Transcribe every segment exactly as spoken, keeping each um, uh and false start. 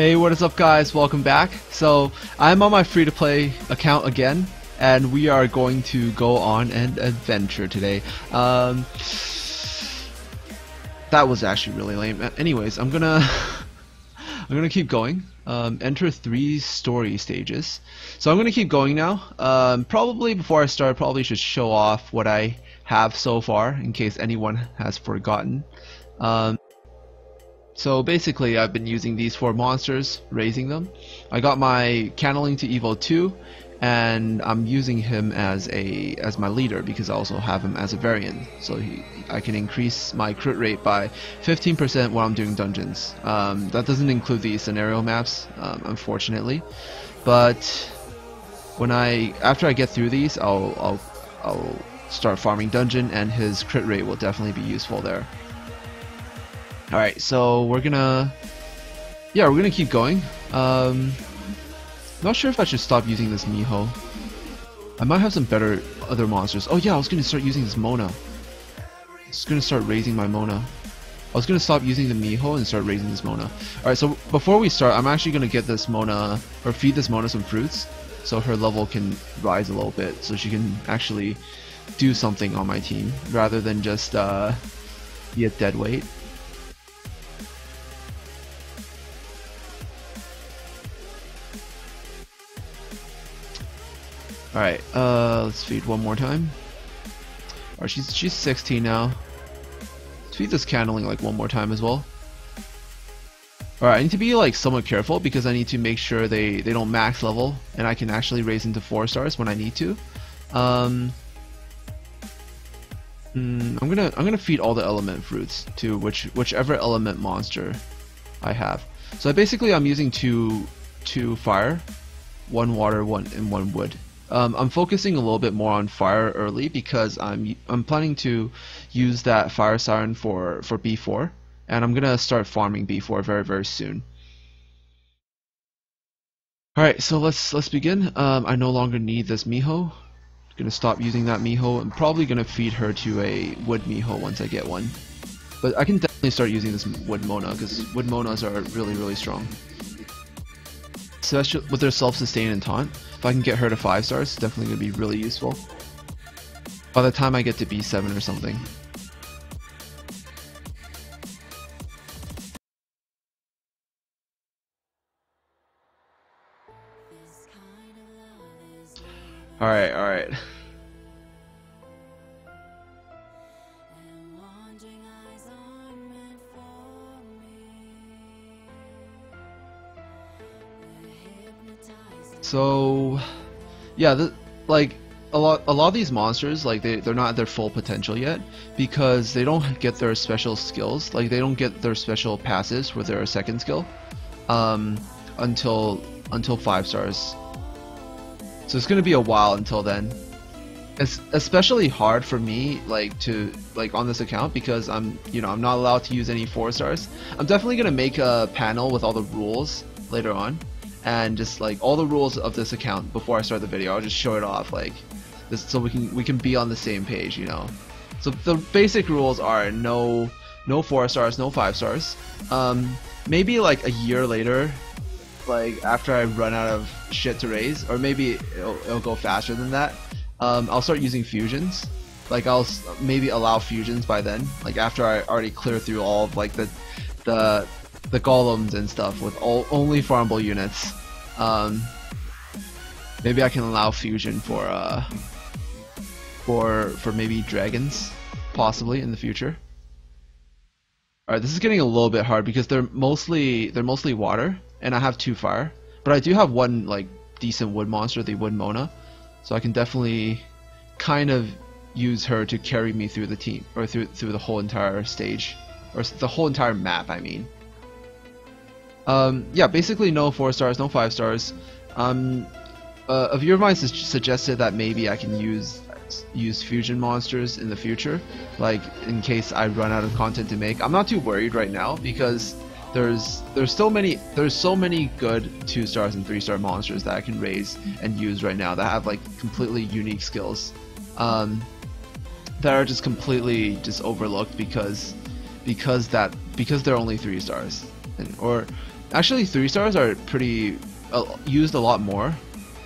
Hey, what is up guys, welcome back. So I'm on my free to play account again and we are going to go on an adventure today. Um, that was actually really lame. Anyways, I'm gonna I'm gonna keep going. Um, enter three story stages. So I'm gonna keep going now. Um, probably before I start, probably should show off what I have so far in case anyone has forgotten. Um, So basically I've been using these four monsters, raising them. I got my Candeling to Evo two and I'm using him as a as my leader because I also have him as a variant. So he, I can increase my crit rate by fifteen percent while I'm doing dungeons. Um, that doesn't include the scenario maps, um, unfortunately. But when I after I get through these, I'll, I'll, I'll start farming dungeon and his crit rate will definitely be useful there. Alright, so we're gonna, yeah, we're gonna keep going. Um, not sure if I should stop using this Miho. I might have some better other monsters. Oh yeah, I was gonna start using this Mona. I was gonna start raising my Mona. I was gonna stop using the Miho and start raising this Mona. Alright, so before we start, I'm actually gonna get this Mona, or feed this Mona some fruits, so her level can rise a little bit, so she can actually do something on my team, rather than just uh, be a dead weight. Alright, uh, let's feed one more time. Alright, she's, she's sixteen now. Let's feed this Candeling like one more time as well. Alright, I need to be like somewhat careful because I need to make sure they, they don't max level and I can actually raise into four stars when I need to. Um, mm, I'm gonna I'm gonna feed all the element fruits to which whichever element monster I have. So basically I'm using two two fire, one water, one and one wood. Um, I'm focusing a little bit more on fire early because I'm I'm planning to use that fire siren for for B four, and I'm gonna start farming B four very very soon. All right, so let's let's begin. Um, I no longer need this Miho. I'm gonna stop using that Miho. I'm probably gonna feed her to a wood Miho once I get one, but I can definitely start using this wood Mona because wood Monas are really really strong. Especially with their self-sustain and taunt. If I can get her to five stars, it's definitely going to be really useful by the time I get to B seven or something. Alright, alright. So, yeah, the, like a lot, a lot of these monsters, like they they're not at their full potential yet because they don't get their special skills, like they don't get their special passives with their second skill, um, until until five stars. So it's gonna be a while until then. It's especially hard for me, like to like on this account because I'm you know I'm not allowed to use any four stars. I'm definitely gonna make a panel with all the rules later on. And just like all the rules of this account before I start the video, I'll just show it off like this, so we can we can be on the same page, you know. So the basic rules are no no four stars, no five stars. Um, maybe like a year later, like after I run out of shit to raise, or maybe it'll, it'll go faster than that. Um, I'll start using fusions. Like I'll maybe allow fusions by then. Like after I already clear through all of like the the. the golems and stuff with all only farmable units. Um, maybe I can allow fusion for uh, for for maybe dragons, possibly in the future. All right, this is getting a little bit hard because they're mostly they're mostly water, and I have two fire, but I do have one like decent wood monster, the wood Mona, so I can definitely kind of use her to carry me through the team or through through the whole entire stage or the whole entire map. I mean. Um, yeah, basically no four stars, no five stars. Um, uh, a viewer of mine su suggested that maybe I can use use fusion monsters in the future, like in case I run out of content to make. I'm not too worried right now because there's there's so many there's so many good two stars and three star monsters that I can raise and use right now that have like completely unique skills, um, that are just completely just overlooked because because that because they're only three stars. Or Actually, three stars are pretty uh, used a lot more,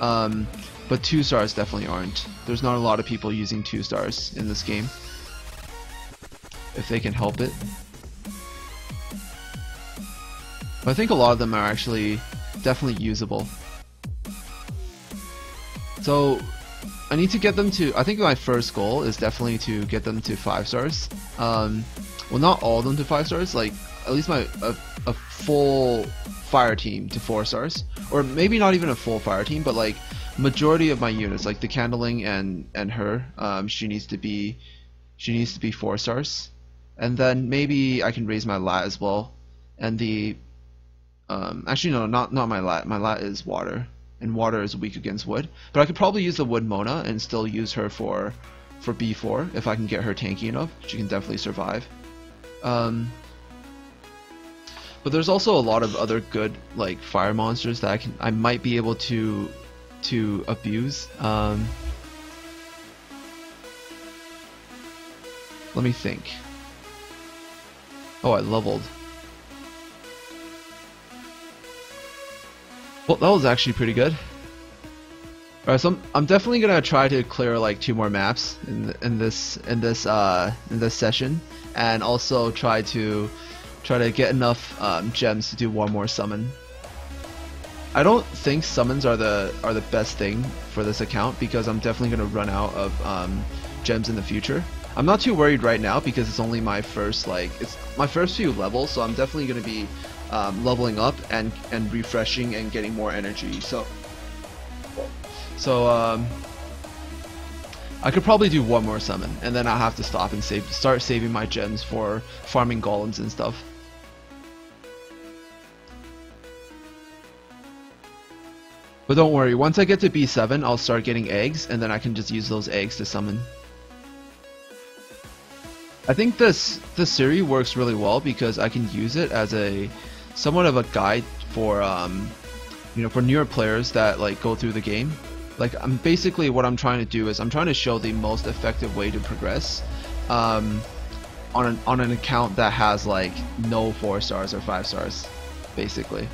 um, but two stars definitely aren't. There's not a lot of people using two stars in this game, if they can help it. But I think a lot of them are actually definitely usable. So I need to get them to, I think my first goal is definitely to get them to five stars. Um, well, not all of them to five stars, like at least my a, a full fire team to four stars, or maybe not even a full fire team, but like majority of my units, like the Candeling and and her, um, she needs to be she needs to be four stars, and then maybe I can raise my Lat as well, and the um, actually no, not not my Lat, my Lat is water. And water is weak against wood, but I could probably use the wood Mona and still use her for for B four if I can get her tanky enough. She can definitely survive. Um, but there's also a lot of other good like fire monsters that I can I might be able to to abuse. Um, let me think. Oh, I leveled. Well, that was actually pretty good. Alright, so I'm, I'm definitely gonna try to clear like two more maps in in this in this uh, in this session, and also try to try to get enough um, gems to do one more summon. I don't think summons are the are the best thing for this account, because I'm definitely gonna run out of um, gems in the future. I'm not too worried right now because it's only my first like it's my first few levels, so I'm definitely gonna be Um, leveling up and and refreshing and getting more energy, so so um, I could probably do one more summon, and then I'll have to stop and save start saving my gems for farming golems and stuff. But don't worry, once I get to B seven I'll start getting eggs, and then I can just use those eggs to summon. I think this this Siri works really well because I can use it as a somewhat of a guide for um, you know, for newer players that like go through the game. Like I'm basically what I'm trying to do is I'm trying to show the most effective way to progress um, on an on an account that has like no four stars or five stars, basically.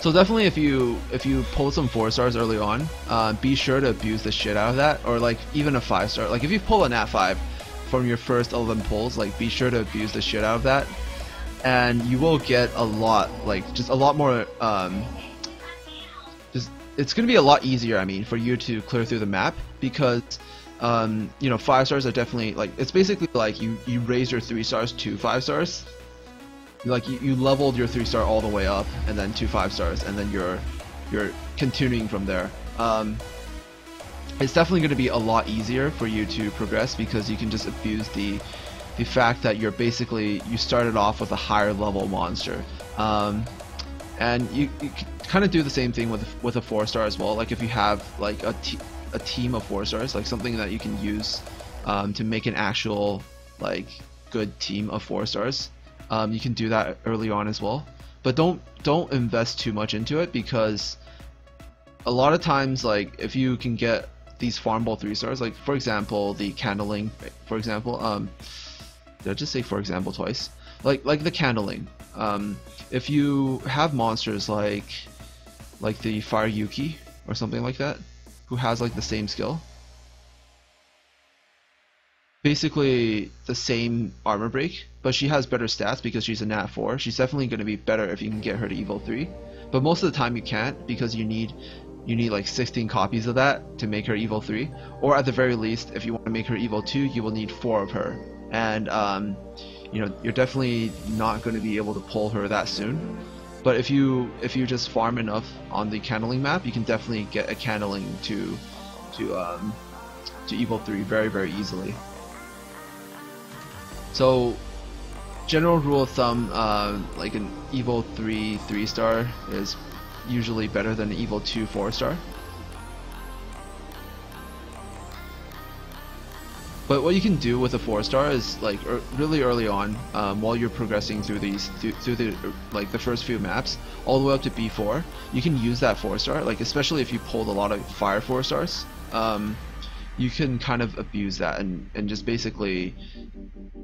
So definitely, if you if you pull some four stars early on, uh, be sure to abuse the shit out of that, or like even a five star. Like if you pull a nat five from your first eleven pulls, like be sure to abuse the shit out of that, and you will get a lot, like just a lot more. Um, just it's gonna be a lot easier, I mean, for you to clear through the map, because um, you know, five stars are definitely like, it's basically like you you raise your three stars to five stars. Like you, you leveled your three star all the way up, and then two five stars, and then you're you're continuing from there. Um, it's definitely going to be a lot easier for you to progress, because you can just abuse the the fact that you're basically you started off with a higher level monster, um, and you, you kind of do the same thing with with a four star as well. Like if you have like a t a team of four stars, like something that you can use um, to make an actual like good team of four stars. Um, you can do that early on as well, but don't don't invest too much into it, because a lot of times, like if you can get these farmable three stars, like for example the Candeling, for example, um, did I just say for example twice? Like like the Candeling, um, if you have monsters like like the Fire Yuki or something like that, who has like the same skill, basically the same armor break, but she has better stats because she's a nat four. She's definitely going to be better if you can get her to evil three, but most of the time you can't, because you need you need like sixteen copies of that to make her evil three, or at the very least, if you want to make her evil two, you will need four of her, and um, you know, you're definitely not going to be able to pull her that soon. But if you if you just farm enough on the Candeling map, you can definitely get a Candeling to to um, to evil three very very easily. So, general rule of thumb, uh, like an evil three three star is usually better than an evil two four star. But what you can do with a four star is like er really early on, um, while you're progressing through these th through the like the first few maps, all the way up to B four, you can use that four star. Like especially if you pulled a lot of fire four stars, um, you can kind of abuse that and, and just basically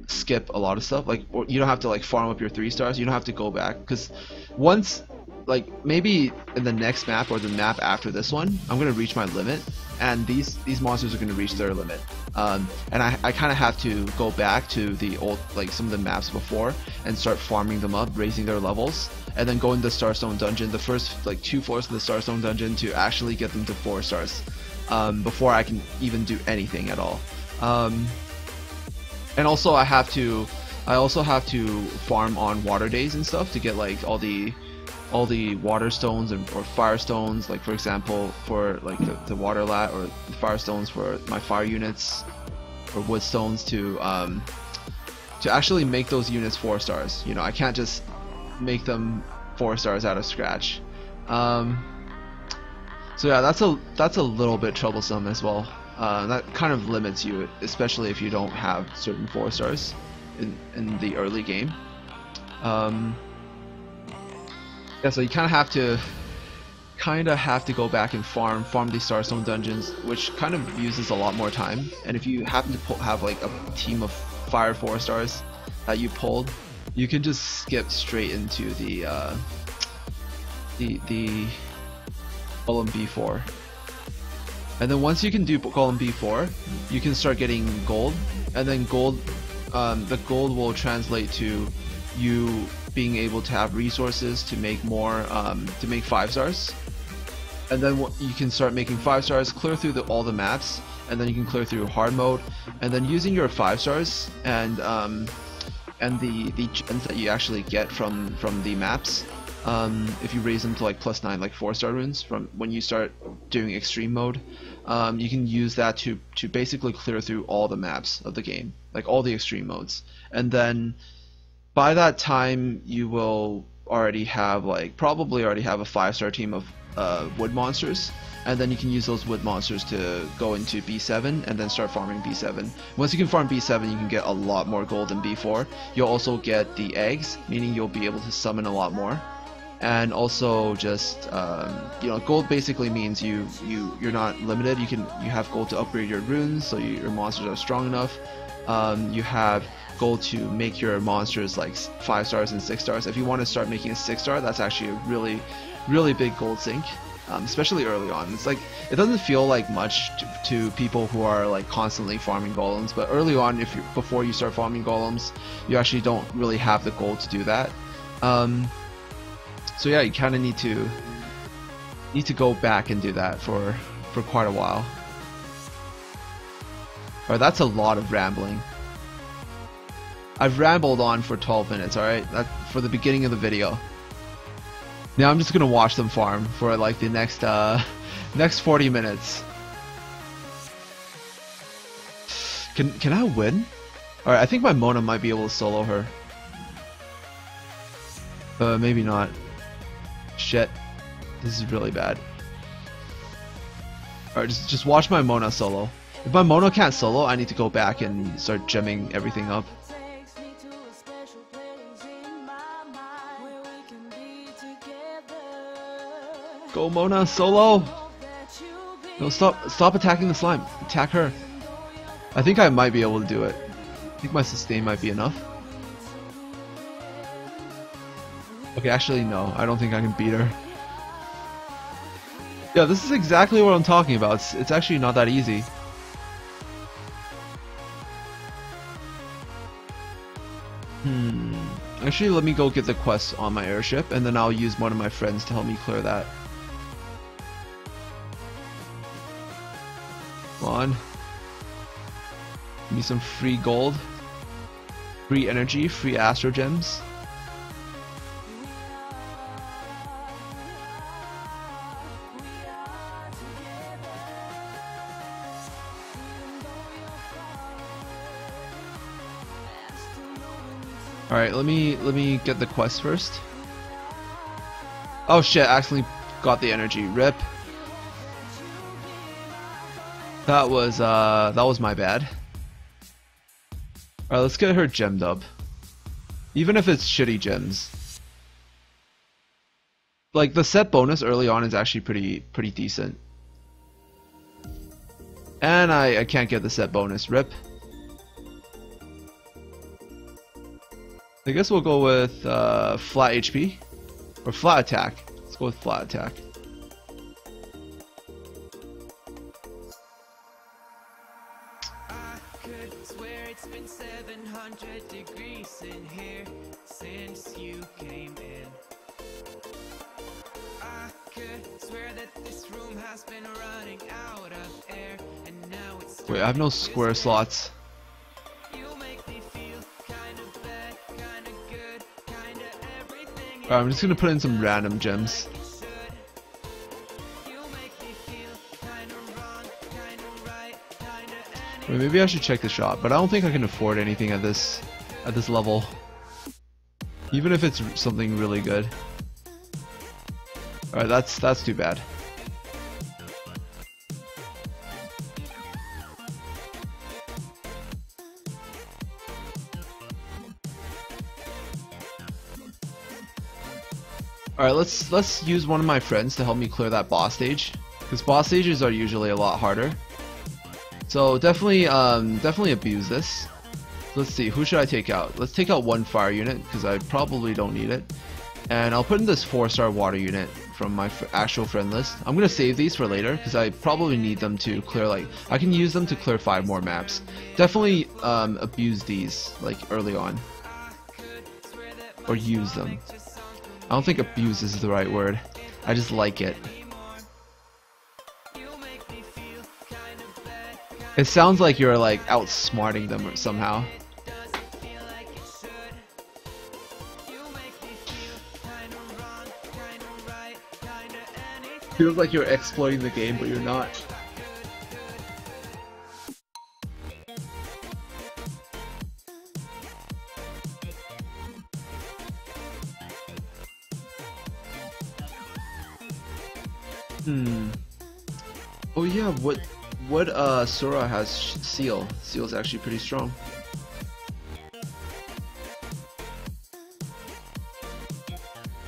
skip a lot of stuff. Like, or you don't have to like farm up your three stars. You don't have to go back, because once, like maybe in the next map or the map after this one, I'm gonna reach my limit, and these these monsters are gonna reach their limit. Um, and I, I kind of have to go back to the old, like some of the maps before, and start farming them up, raising their levels, and then go into the Starstone Dungeon, the first like two floors of the Starstone Dungeon, to actually get them to four stars um, before I can even do anything at all. Um, and also I have to, I also have to farm on water days and stuff to get like all the all the water stones and or fire stones, like for example for like the, the water lat, or the fire stones for my fire units, or wood stones to um, to actually make those units four stars. You know, I can't just make them four stars out of scratch. Um, so yeah, that's a that's a little bit troublesome as well. Uh, that kind of limits you, especially if you don't have certain four stars in in the early game. Um, Yeah, so you kind of have to, kind of have to go back and farm, farm these Starstone Dungeons, which kind of uses a lot more time. And if you happen to pull, have like a team of fire four stars that you pulled, you can just skip straight into the uh, the the column B four. And then once you can do column B four, you can start getting gold, and then gold, um, the gold will translate to you being able to have resources to make more, um, to make five stars, and then you can start making five stars, clear through the, all the maps, and then you can clear through hard mode, and then using your five stars and um, and the the gems that you actually get from from the maps, um, if you raise them to like plus nine, like four star runes from when you start doing extreme mode, um, you can use that to to basically clear through all the maps of the game, like all the extreme modes, and then. By that time, you will already have like probably already have a five-star team of uh, wood monsters, and then you can use those wood monsters to go into B seven and then start farming B seven. Once you can farm B seven, you can get a lot more gold than B four. You'll also get the eggs, meaning you'll be able to summon a lot more, and also just um, you know, gold basically means you you you're not limited. You can you have gold to upgrade your runes, so you, your monsters are strong enough. Um, you have gold to make your monsters like five stars and six stars. If you want to start making a six star, that's actually a really, really big gold sink, um, especially early on. It's like it doesn't feel like much to, to people who are like constantly farming golems, but early on, if you before you start farming golems, you actually don't really have the gold to do that. Um, so yeah, you kind of need to need to go back and do that for for quite a while. Alright, that's a lot of rambling. I've rambled on for twelve minutes, alright? That for the beginning of the video. Now I'm just gonna watch them farm for like the next uh next forty minutes. Can can I win? Alright, I think my Mona might be able to solo her. Uh maybe not. Shit. This is really bad. Alright, just just watch my Mona solo. If my Mona can't solo, I need to go back and start gemming everything up. Go Mona, solo! No, stop stop attacking the slime. Attack her. I think I might be able to do it. I think my sustain might be enough. Okay, actually no, I don't think I can beat her. Yeah, this is exactly what I'm talking about. It's, it's actually not that easy. Hmm. Actually, let me go get the quest on my airship, and then I'll use one of my friends to help me clear that. Come on. Give me some free gold, free energy, free astro gems. All right, let me let me get the quest first. Oh shit! I accidentally got the energy. Rip. That was uh that was my bad. All right, let's get her gemmed up, even if it's shitty gems. Like the set bonus early on is actually pretty pretty decent. And I, I can't get the set bonus. Rip. I guess we'll go with uh, flat H P. Or flat attack. Let's go with flat attack. I could swear it's been seven hundred degrees in here since you came in. I could swear that this room has been running out of air and now it's... Wait, I have no square slots. Alright, I'm just gonna put in some random gems. Wait, maybe I should check the shop, but I don't think I can afford anything at this at this level. Even if it's something really good. Alright, that's that's too bad. Alright, let's let's use one of my friends to help me clear that boss stage, because boss stages are usually a lot harder. So definitely, um, definitely abuse this. Let's see, who should I take out? Let's take out one fire unit because I probably don't need it, and I'll put in this four-star water unit from my f actual friend list. I'm gonna save these for later because I probably need them to clear. Like I can use them to clear five more maps. Definitely um, abuse these like early on, or use them. I don't think abuse is the right word. I just like it. It sounds like you're like outsmarting them or somehow. Feels like you're exploiting the game, but you're not. Hmm. Oh yeah, what what uh Sora has seal. Seal's actually pretty strong.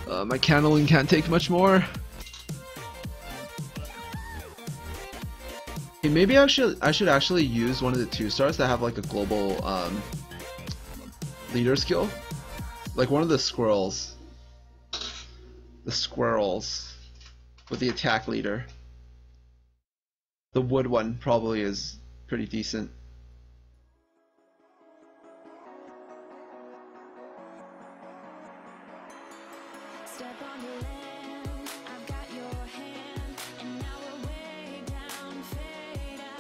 Uh, my Candeling can't take much more. Okay, maybe I should I should actually use one of the two stars that have like a global um leader skill. Like one of the squirrels. The squirrels. With the attack leader. The wood one probably is pretty decent.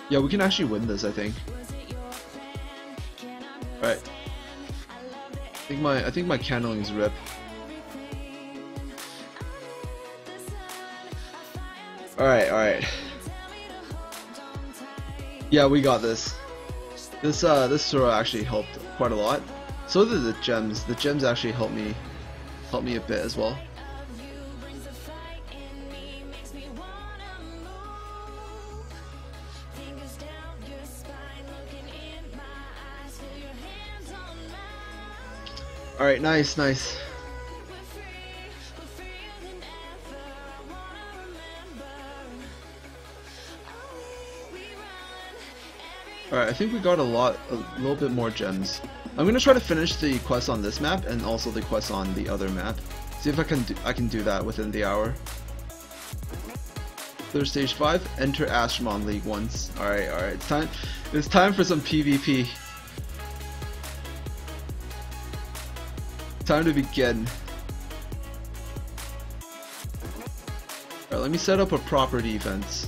Yeah, we can actually win this, I think. Alright. I think my I think my Candeling is rip. Alright, alright. Yeah, we got this. This uh, this Sora actually helped quite a lot. So did the gems. The gems actually helped me, helped me a bit as well. Alright, nice, nice. Alright, I think we got a lot, a little bit more gems. I'm gonna try to finish the quest on this map and also the quest on the other map. See if I can do, I can do that within the hour. Clear stage five. Enter Astromon League once. Alright, alright, it's time. It's time for some PvP. Time to begin. Alright, let me set up a proper defense.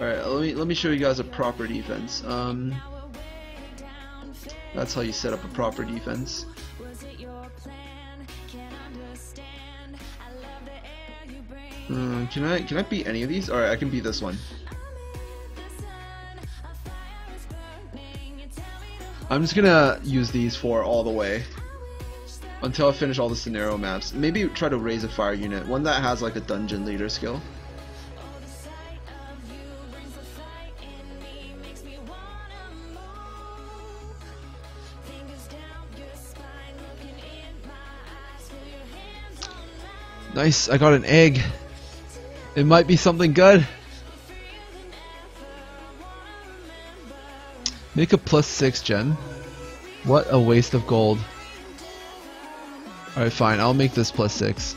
Alright, let me let me show you guys a proper defense. Um, that's how you set up a proper defense. Um, can I can I beat any of these? Alright, I can beat this one. I'm just gonna use these four all the way until I finish all the scenario maps. Maybe try to raise a fire unit, one that has like a dungeon leader skill. Nice, I got an egg. It might be something good. Make a plus six gen. What a waste of gold. Alright, fine, I'll make this plus six.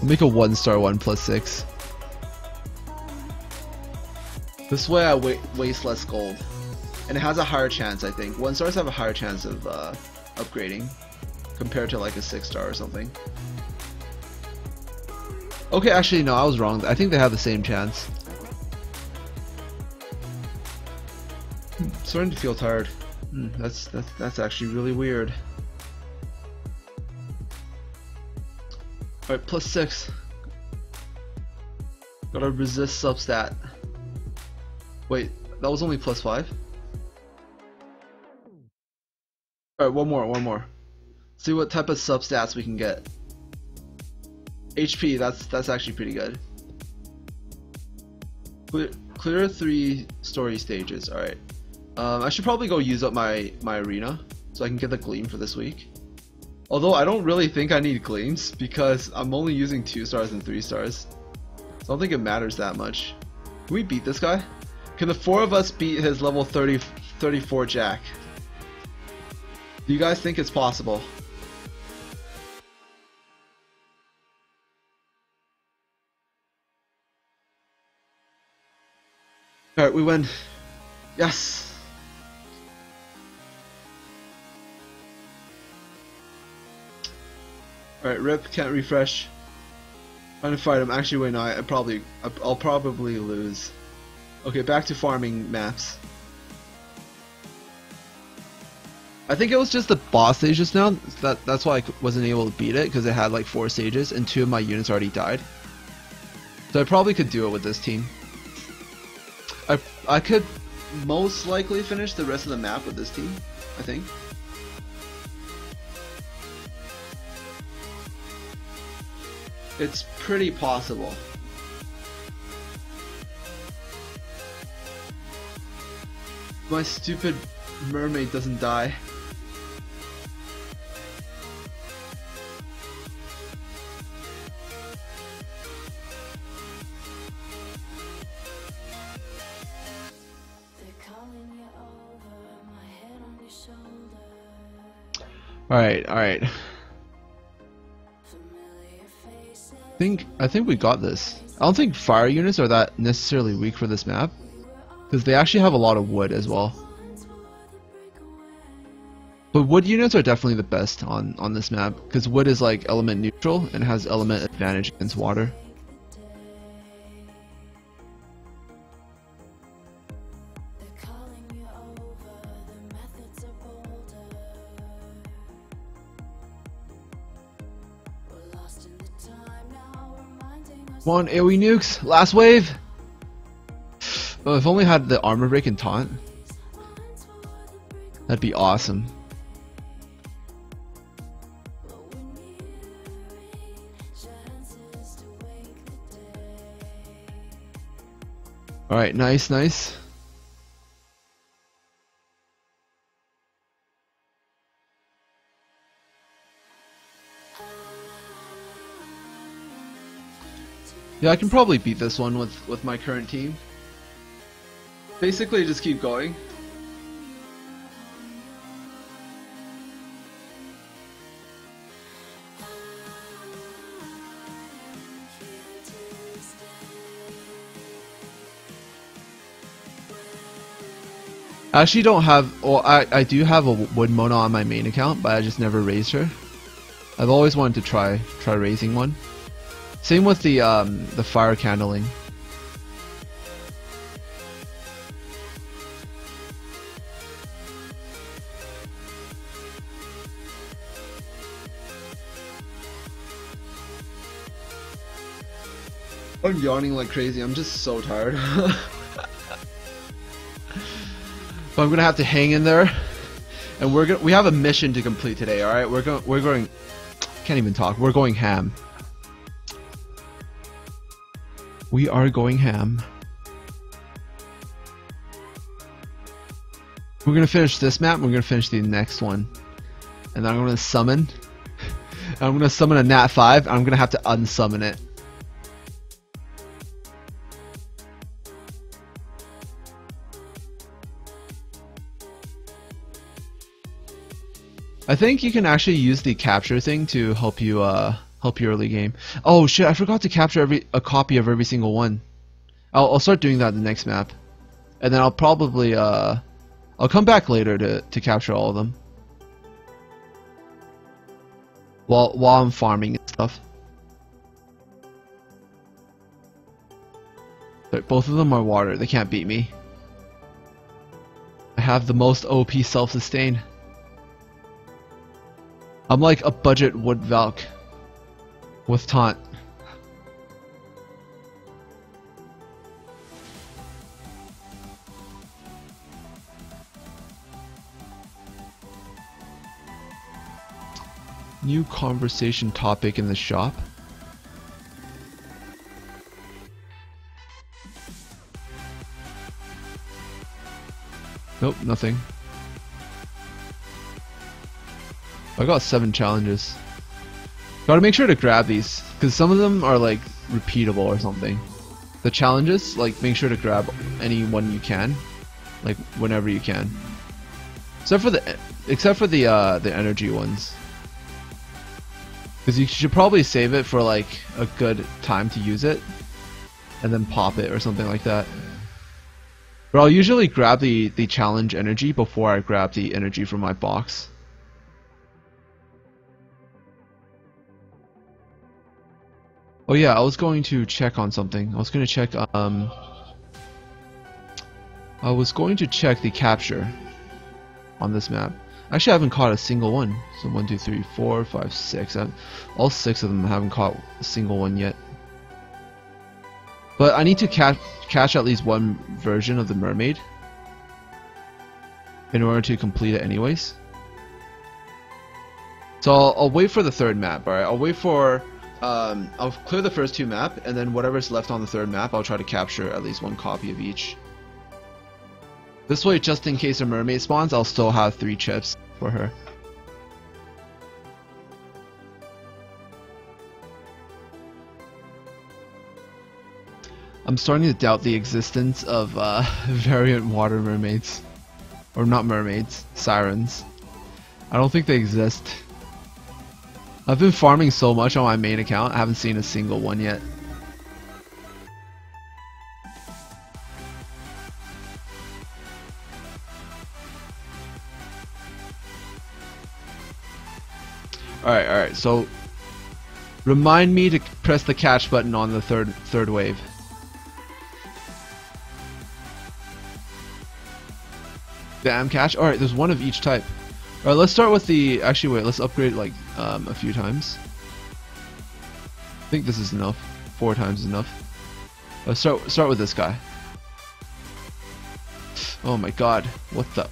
I'll make a one star one plus six. This way I wa waste less gold. And it has a higher chance, I think. One stars have a higher chance of uh, upgrading compared to like a six star or something. Okay, actually, no, I was wrong. I think they have the same chance. I'm starting to feel tired. Mm, that's, that's, that's actually really weird. Alright, plus six. Gotta resist substat. Wait, that was only plus five? Alright, one more, one more. See what type of substats we can get. H P, that's that's actually pretty good. Clear, clear three story stages. All right. Um, I should probably go use up my my arena so I can get the gleam for this week. Although I don't really think I need gleams because I'm only using two stars and three stars. So I don't think it matters that much. Can we beat this guy? Can the four of us beat his level thirty, thirty-four Jack? Do you guys think it's possible? Alright, we win. Yes! Alright, rip, can't refresh. Trying to fight him. Actually, wait, no, I, I probably, I, I'll probably lose. Okay, back to farming maps. I think it was just the boss stage just now. That, that's why I wasn't able to beat it, because it had like four stages and two of my units already died. So I probably could do it with this team. I, I could most likely finish the rest of the map with this team, I think. It's pretty possible. My stupid mermaid doesn't die. Alright, alright. I think, I think we got this. I don't think fire units are that necessarily weak for this map, because they actually have a lot of wood as well. But wood units are definitely the best on, on this map, because wood is like element neutral and has element advantage against water. One AoE nukes, last wave. Oh, if only had the armor break and taunt. That'd be awesome. All right, nice, nice. Yeah, I can probably beat this one with, with my current team. Basically, just keep going. I actually don't have, well, I, I do have a wood Mona on my main account, but I just never raised her. I've always wanted to try, try raising one. Same with the um, the fire Candeling. I'm yawning like crazy. I'm just so tired. But I'm gonna have to hang in there, and we're gonna we have a mission to complete today. All right, we're going we're going. Can't even talk. We're going ham. We are going ham. We're gonna finish this map, and we're gonna finish the next one. And then I'm gonna summon. I'm gonna summon a nat five, and I'm gonna have to unsummon it. I think you can actually use the capture thing to help you uh, help your early game. Oh shit, I forgot to capture every a copy of every single one. I'll, I'll start doing that in the next map. And then I'll probably, uh, I'll come back later to, to capture all of them. While, while I'm farming and stuff. But both of them are water, they can't beat me. I have the most O P self-sustain. I'm like a budget wood valk with taunt. New conversation topic in the shop. Nope, nothing. I got seven challenges. Gotta make sure to grab these, because some of them are like repeatable or something. The challenges, like make sure to grab any one you can, like whenever you can. Except for the except for the uh, the energy ones. Because you should probably save it for like a good time to use it, and then pop it or something like that. But I'll usually grab the, the challenge energy before I grab the energy from my box. Oh yeah, I was going to check on something. I was going to check, um... I was going to check the capture on this map. Actually, I haven't caught a single one. So one, two, three, four, five, six. I, all six of them I haven't caught a single one yet. But I need to catch catch at least one version of the mermaid in order to complete it, anyways. So I'll, I'll wait for the third map. All right, I'll wait for. Um, I'll clear the first two map, and then whatever's left on the third map, I'll try to capture at least one copy of each. This way, just in case a mermaid spawns, I'll still have three chips for her. I'm starting to doubt the existence of uh, variant water mermaids. Or not mermaids, sirens. I don't think they exist. I've been farming so much on my main account, I haven't seen a single one yet. Alright, alright, so remind me to press the catch button on the third third wave. Damn catch. Alright, there's one of each type. Alright, let's start with the... Actually, wait, let's upgrade like um, a few times. I think this is enough. Four times is enough. Let's start, start with this guy. Oh my god, what the...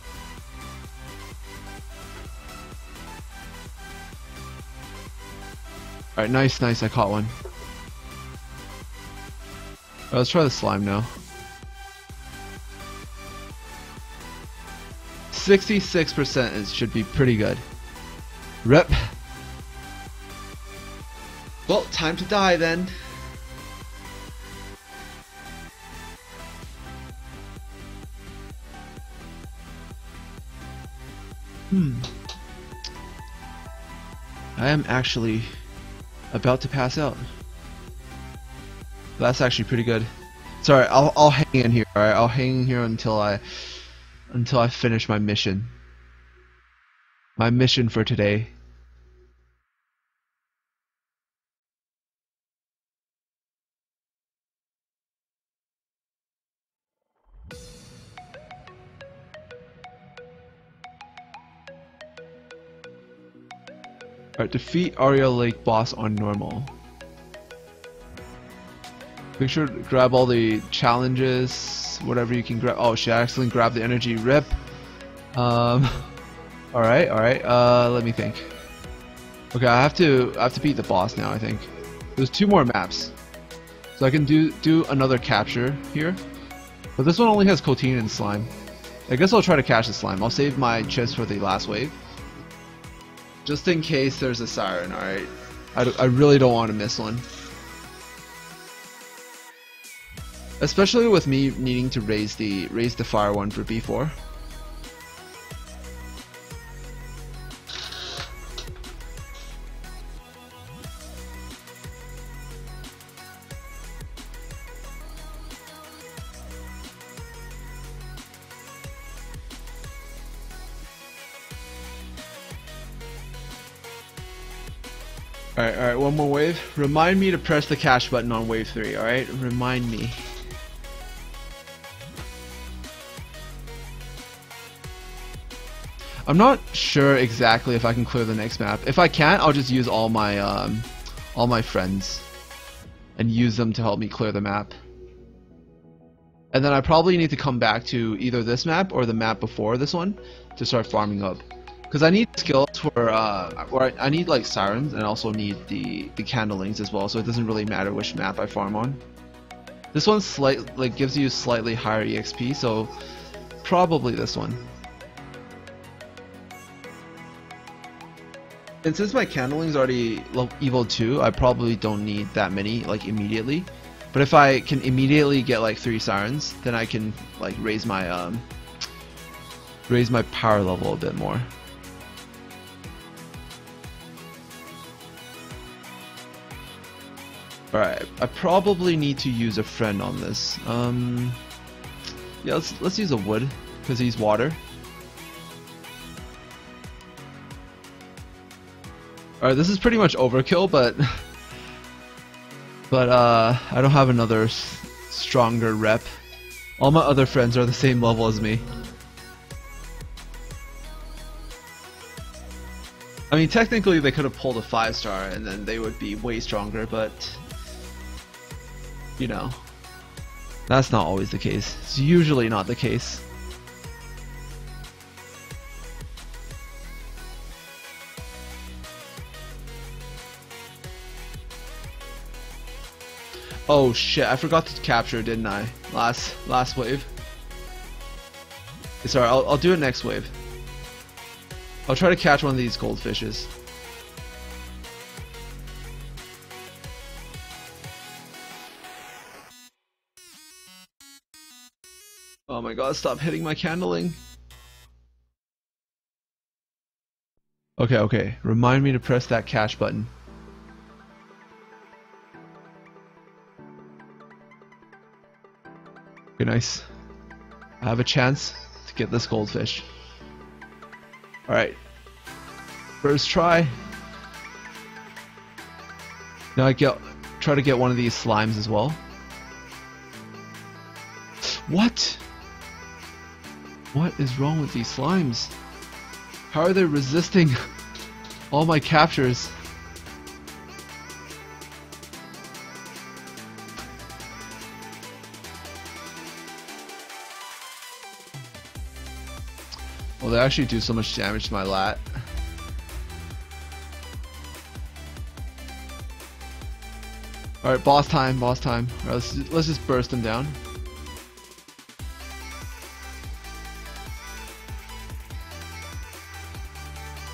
Alright, nice, nice, I caught one. Alright, let's try the slime now. sixty-six percent is, should be pretty good. Rip. Well, time to die then. Hmm. I am actually about to pass out. That's actually pretty good. Sorry, I'll I'll hang in here. All right, I'll hang in here until I until I finish my mission. My mission for today. Alright, defeat Aria Lake boss on normal. Make sure to grab all the challenges, whatever you can grab. Oh shit, I accidentally grabbed the energy, rip. Um, alright, alright, uh, let me think. Okay, I have to I have to beat the boss now, I think. There's two more maps. So I can do, do another capture here. But this one only has Cotine and slime. I guess I'll try to catch the slime. I'll save my chips for the last wave. Just in case there's a siren, alright? I, I really don't want to miss one. Especially with me needing to raise the raise the fire one for B four. Alright, alright, one more wave. Remind me to press the cash button on wave three, alright? Remind me. I'm not sure exactly if I can clear the next map. If I can't, I'll just use all my um, all my friends and use them to help me clear the map. And then I probably need to come back to either this map or the map before this one to start farming up. Because I need skills for, uh, or I need like sirens, and I also need the, the candelings as well, so it doesn't really matter which map I farm on. This one slight, like, gives you slightly higher E X P, so probably this one. And since my candeling's already level two, I probably don't need that many, like, immediately. But if I can immediately get like three sirens, then I can like raise my, um, raise my power level a bit more. Alright, I probably need to use a friend on this. Um, yeah, let's, let's use a wood, because he's water. Alright, this is pretty much overkill, but but uh, I don't have another s stronger rep. All my other friends are the same level as me. I mean, technically they could have pulled a five star and then they would be way stronger, but you know, that's not always the case. It's usually not the case. Oh shit, I forgot to capture, didn't I? Last last wave. Sorry, I'll, I'll do it next wave. I'll try to catch one of these goldfishes. Oh my god, stop hitting my candling. Okay, okay. Remind me to press that cash button. Okay, nice. I have a chance to get this goldfish. Alright. First try. Now I get try to get one of these slimes as well. What? What is wrong with these slimes? How are they resisting all my captures? Well, they actually do so much damage to my Lat. Alright, boss time, boss time. Alright, let's, let's just burst them down.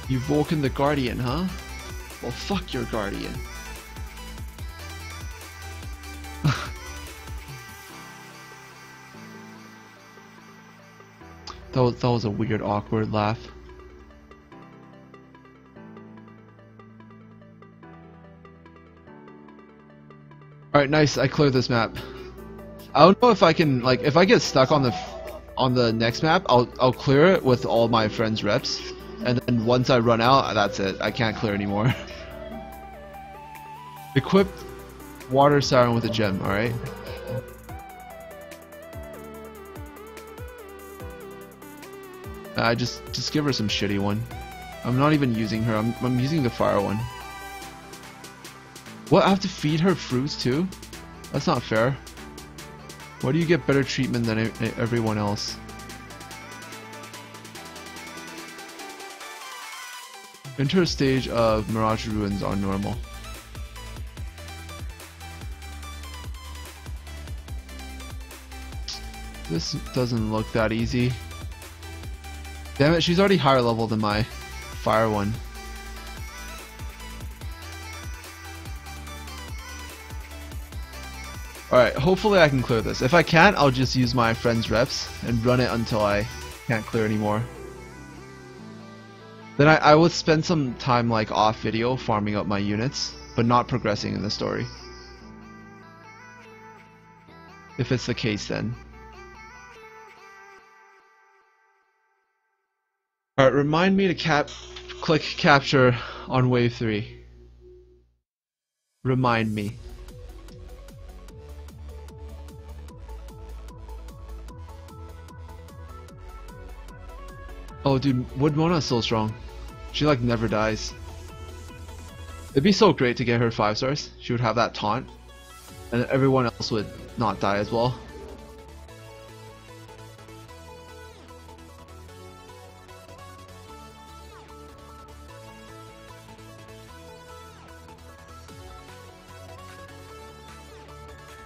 You Vulcan the Guardian, huh? Well, fuck your Guardian. That was, that was a weird, awkward laugh. Alright, nice. I cleared this map. I don't know if I can, like, if I get stuck on the on the next map, I'll I'll clear it with all my friends' reps, and then once I run out, that's it. I can't clear anymore. Equip Water Siren with a gem. All right. I uh, just just give her some shitty one. I'm not even using her. I'm I'm using the fire one. What? I have to feed her fruits too? That's not fair. Why do you get better treatment than everyone else? Enter a stage of Mirage Ruins on normal. This doesn't look that easy. Damn it, she's already higher level than my fire one. Alright, hopefully I can clear this. If I can't, I'll just use my friend's reps and run it until I can't clear anymore. Then I, I will spend some time like off video farming up my units, but not progressing in the story. If it's the case then. Alright, remind me to cap, click capture on wave three. Remind me. Oh, dude, Wood Mona's so strong. She like never dies. It'd be so great to get her five stars. She would have that taunt, and everyone else would not die as well.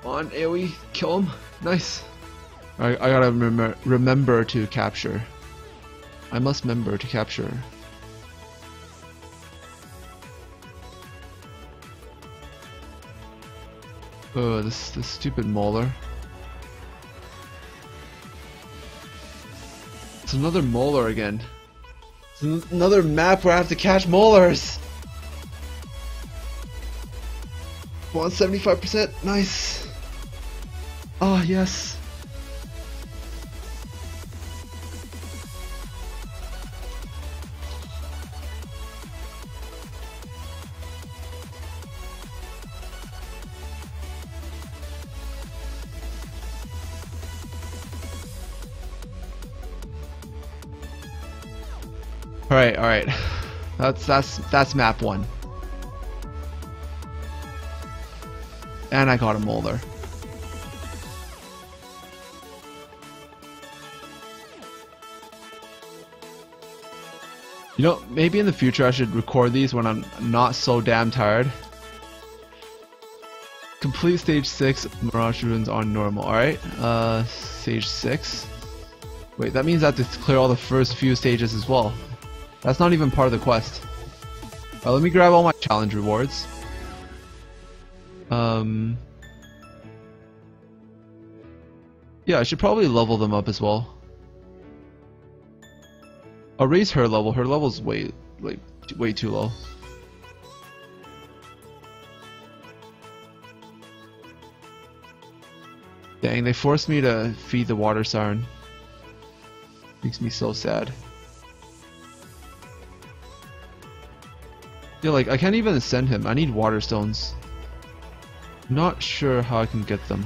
On AoE, kill him. Nice. Alright, I gotta remember remember to capture. I must remember to capture. Oh, this this stupid Mauler. It's another Mauler again. It's another map where I have to catch Maulers. one seventy-five percent, nice. Oh yes. Alright, alright. That's that's that's map one. And I got a Mauler. You know, maybe in the future I should record these when I'm not so damn tired. Complete stage six Mirage Ruins on normal. Alright, uh, stage six. Wait, that means I have to clear all the first few stages as well. That's not even part of the quest. Well, let me grab all my challenge rewards. Um, yeah, I should probably level them up as well. I'll raise her level. Her level's way, like, way too low. Dang, they forced me to feed the water siren. Makes me so sad. Yeah, like, I can't even ascend him. I need water stones. Not sure how I can get them.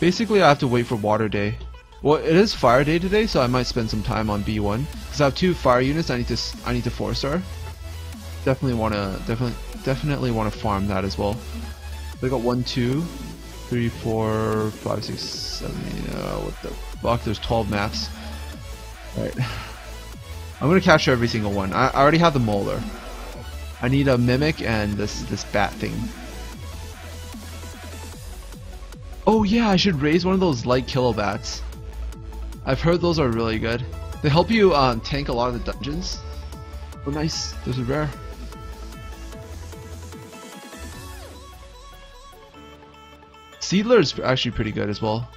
Basically, I have to wait for water day. Well, it is fire day today, so I might spend some time on B one because I have two fire units. I need to I need to four star. Definitely wanna definitely definitely wanna farm that as well. I got one, two, three, four, five, six, seven. Eight, uh, what the fuck? There's twelve maps. All right. I'm gonna capture every single one. I, I already have the Mauler. I need a Mimic and this this bat thing. Oh yeah, I should raise one of those light Kilobats. I've heard those are really good. They help you um, tank a lot of the dungeons. Oh nice, those are rare. Seedler is actually pretty good as well.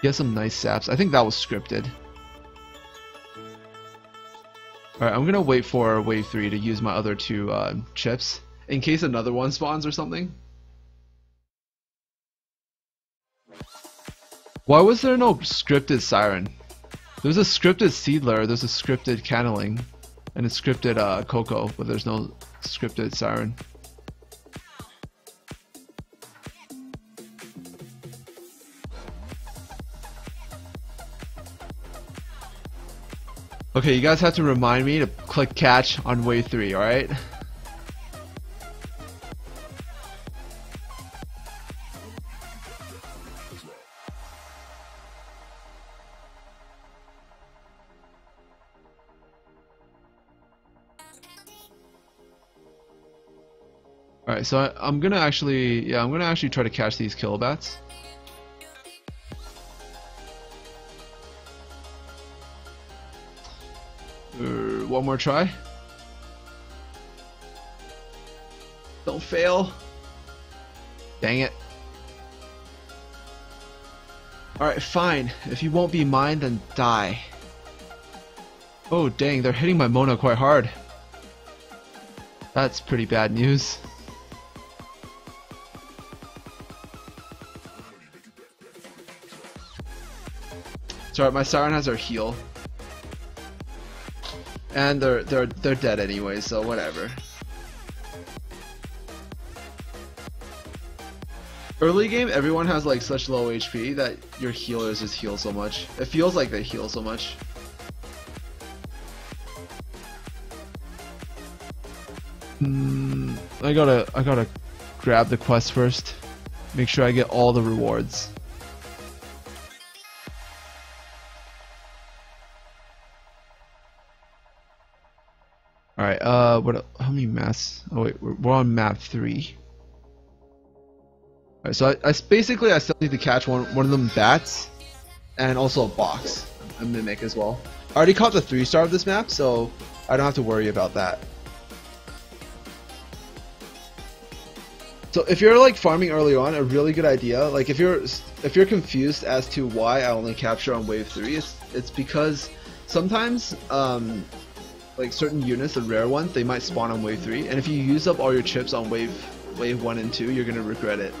Get some nice saps. I think that was scripted. Alright, I'm gonna wait for wave three to use my other two uh, chips in case another one spawns or something. Why was there no scripted Siren? There's a scripted Seedler, there's a scripted Candeling, and a scripted uh, Coco, but there's no scripted Siren. Okay, you guys have to remind me to click catch on wave three, alright? Alright, so I, I'm gonna actually, yeah, I'm gonna actually try to catch these Kilobats. One more try. Don't fail. Dang it. Alright, fine. If you won't be mine, then die. Oh dang, they're hitting my Mona quite hard. That's pretty bad news. It's alright, my Siren has her heal. And they're they're they're dead anyway, so whatever. Early game, everyone has like such low H P that your healers just heal so much. It feels like they heal so much. Mm, I gotta, I gotta grab the quest first. Make sure I get all the rewards. All right. Uh, what? How many maps? Oh wait, we're, we're on map three. All right, so I, I basically I still need to catch one one of them bats, and also a box, a mimic as well. I already caught the three star of this map, so I don't have to worry about that. So if you're like farming early on, a really good idea. Like if you're if you're confused as to why I only capture on wave three, it's it's because sometimes um. like certain units, the rare ones, they might spawn on wave three, and if you use up all your chips on wave wave one and two, you're gonna regret it.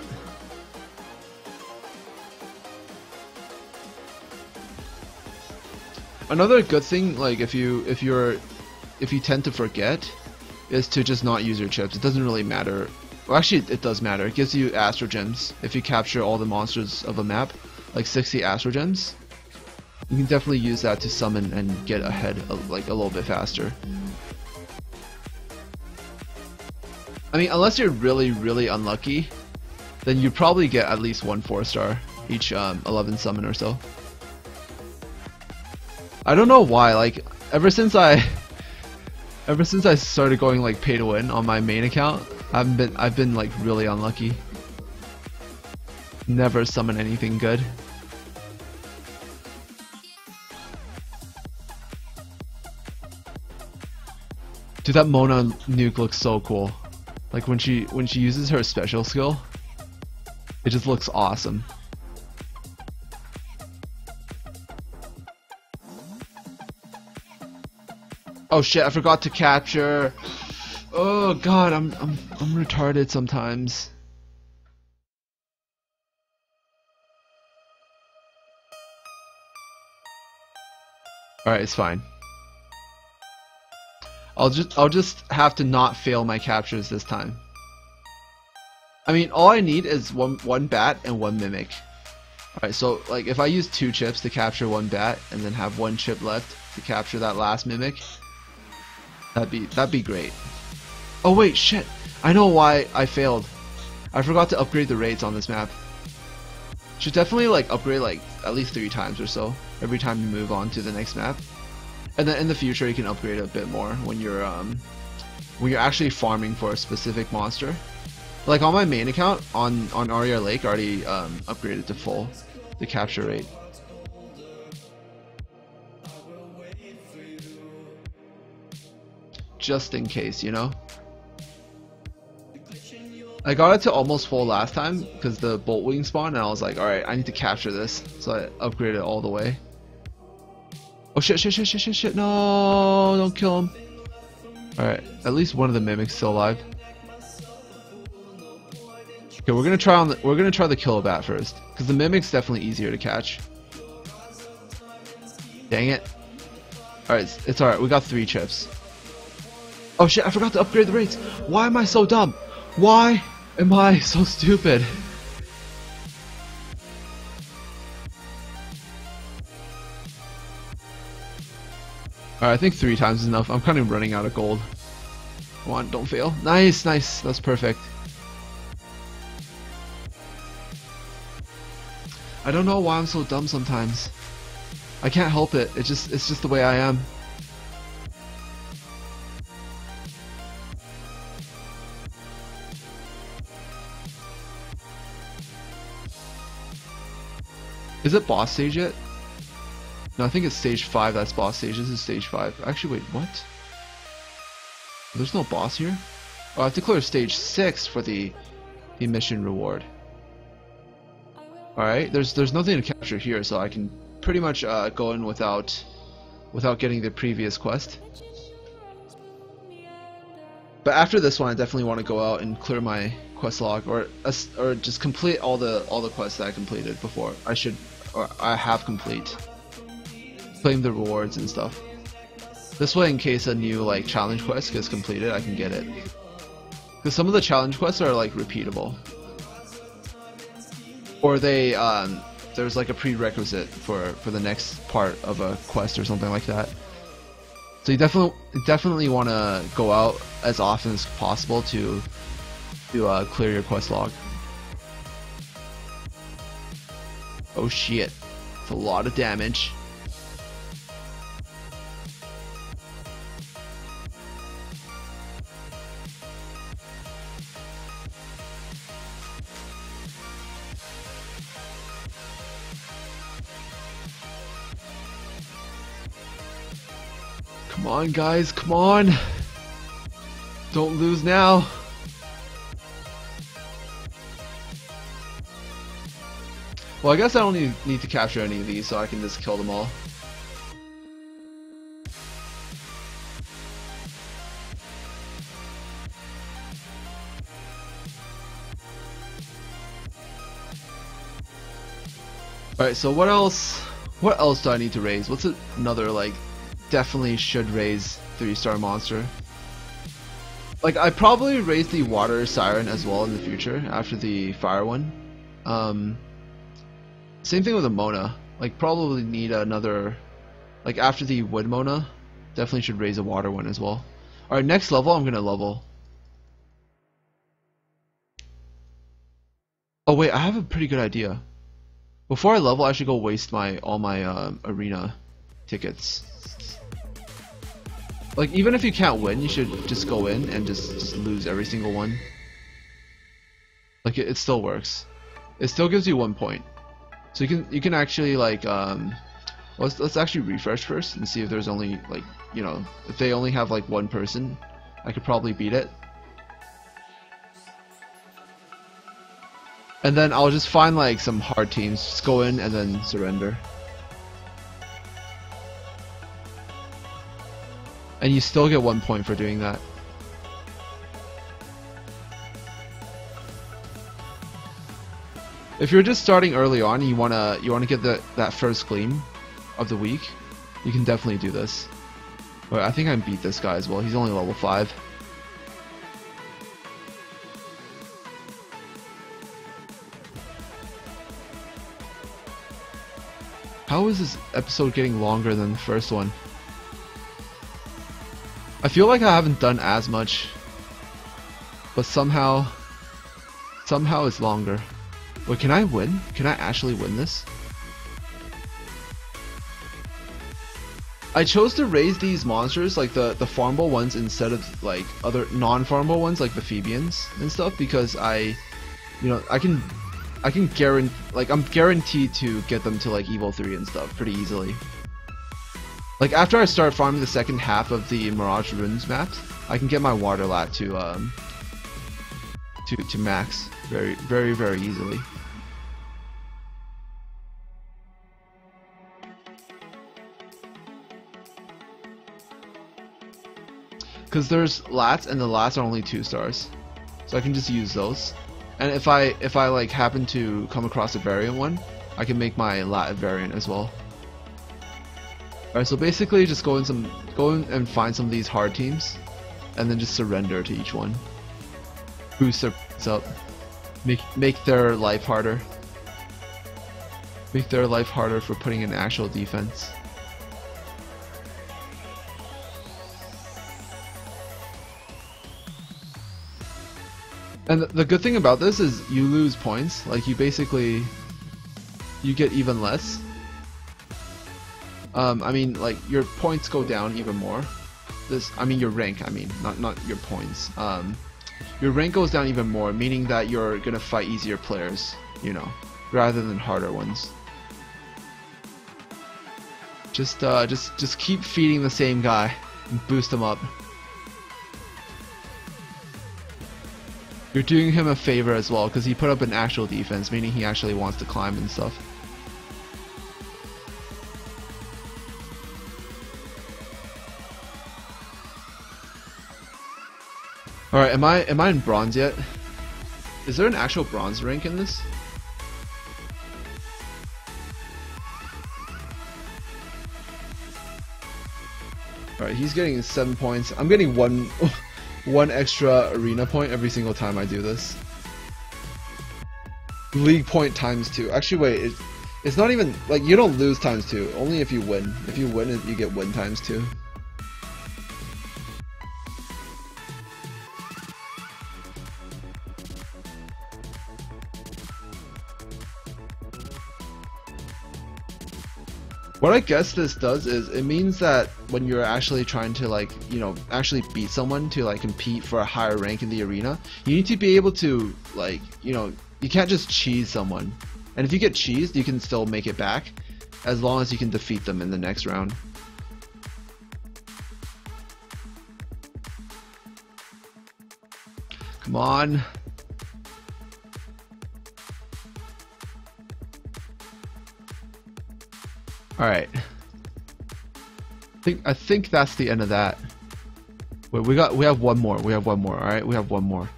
Another good thing, like if you if you're if you tend to forget, is to just not use your chips. It doesn't really matter. Well, actually, it does matter. It gives you astrogems if you capture all the monsters of a map, like sixty astrogems. You can definitely use that to summon and get ahead of, like, a little bit faster. I mean, unless you're really, really unlucky, then you probably get at least one four star each um, eleven summon or so. I don't know why, like, ever since I... ever since I started going, like, pay to win on my main account, I've been, I've been like, really unlucky. Never summon anything good. Dude, that Mona nuke looks so cool. Like when she when she uses her special skill, it just looks awesome. Oh shit, I forgot to capture. Oh god, I'm I'm I'm retarded sometimes. Alright, it's fine. I'll just I'll just have to not fail my captures this time. I mean, all I need is one one bat and one mimic. All right, so like if I use two chips to capture one bat and then have one chip left to capture that last mimic, that'd be that'd be great. Oh wait, shit! I know why I failed. I forgot to upgrade the raids on this map. Should definitely like upgrade like at least three times or so every time you move on to the next map. And then in the future you can upgrade a bit more when you're um, when you're actually farming for a specific monster. Like on my main account, on, on Aria Lake, I already um, upgraded to full, the capture rate. Just in case, you know? I got it to almost full last time because the Boltwing spawned and I was like, alright, I need to capture this. So I upgraded it all the way. Oh shit, shit, shit, shit, shit, shit, no, don't kill him. Alright, at least one of the mimics still alive. Okay, we're gonna try on the, we're gonna try the Kilabat first, because the mimic's definitely easier to catch. Dang it. Alright, it's, it's alright, we got three chips. Oh shit, I forgot to upgrade the rates. Why am I so dumb? Why am I so stupid? Alright, I think three times is enough. I'm kind of running out of gold. Come on, don't fail. Nice, nice. That's perfect. I don't know why I'm so dumb sometimes. I can't help it. It just, it's just the way I am. Is it boss stage yet? No, I think it's stage five, that's boss stage. This is stage five. Actually, wait, what? There's no boss here? Oh, I have to clear stage six for the, the mission reward. Alright, there's there's nothing to capture here, so I can pretty much uh, go in without, without getting the previous quest. But after this one, I definitely want to go out and clear my quest log, or or just complete all the all the quests that I completed before. I should, or I have complete. Claim the rewards and stuff. This way, in case a new like challenge quest gets completed, I can get it. Because some of the challenge quests are like repeatable. or they um, there's like a prerequisite for for the next part of a quest or something like that. So you definitely definitely want to go out as often as possible to to uh, clear your quest log. Oh shit, it's a lot of damage. Come on guys, come on! Don't lose now! Well, I guess I don't need, need to capture any of these, so I can just kill them all. Alright, so what else what else do I need to raise? What's another, like, definitely should raise three star monster? Like, I probably raise the water siren as well in the future, after the fire one. Um... Same thing with the Mona. Like, probably need another. Like, after the wood Mona, definitely should raise a water one as well. Alright, next level, I'm gonna level. Oh, wait, I have a pretty good idea. Before I level, I should go waste my all my um, arena tickets. Like, even if you can't win, you should just go in and just, just lose every single one. Like, it, it still works, it still gives you one point. So you can you can actually like um, let's let's actually refresh first and see if there's only like you know if they only have like one person, I could probably beat it. And then I'll just find like some hard teams, just go in and then surrender. And you still get one point for doing that. If you're just starting early on, you wanna you wanna get that that first gleam of the week, you can definitely do this. But I think I beat this guy as well. He's only level five. How is this episode getting longer than the first one? I feel like I haven't done as much, but somehow somehow it's longer. Wait, can I win? Can I actually win this? I chose to raise these monsters, like the, the farmable ones, instead of like other non-farmable ones like the Phoebians and stuff, because I, you know, I can, I can guarantee, like I'm guaranteed to get them to like Evil three and stuff pretty easily. Like after I start farming the second half of the Mirage Ruins map, I can get my water lat to um, to to max very very very easily. Because there's lats and the lats are only two stars, so I can just use those. And if I if I like happen to come across a variant one, I can make my lat a variant as well. All right, so basically just go in some go in and find some of these hard teams, and then just surrender to each one. Boost their points up, make make their life harder, make their life harder for putting in actual defense. And the good thing about this is you lose points, like you basically, you get even less. Um, I mean, like your points go down even more. This, I mean, your rank. I mean, not not your points. Um, your rank goes down even more, meaning that you're gonna fight easier players, you know, rather than harder ones. Just, uh, just, just keep feeding the same guy and boost him up. You're doing him a favor as well, because he put up an actual defense, meaning he actually wants to climb and stuff. Alright, am I am I in bronze yet? Is there an actual bronze rank in this? Alright, he's getting seven points. I'm getting one one extra arena point every single time I do this. league point times two. Actually, wait, it's, it's not even, like, you don't lose times two, only if you win. If you win, you get win times two. What I guess this does is it means that when you're actually trying to, like, you know, actually beat someone to, like, compete for a higher rank in the arena, you need to be able to, like, you know, you can't just cheese someone. And if you get cheesed, you can still make it back as long as you can defeat them in the next round. Come on. Alright. I think I think that's the end of that. Wait, we got we have one more. We have one more, alright? We have one more.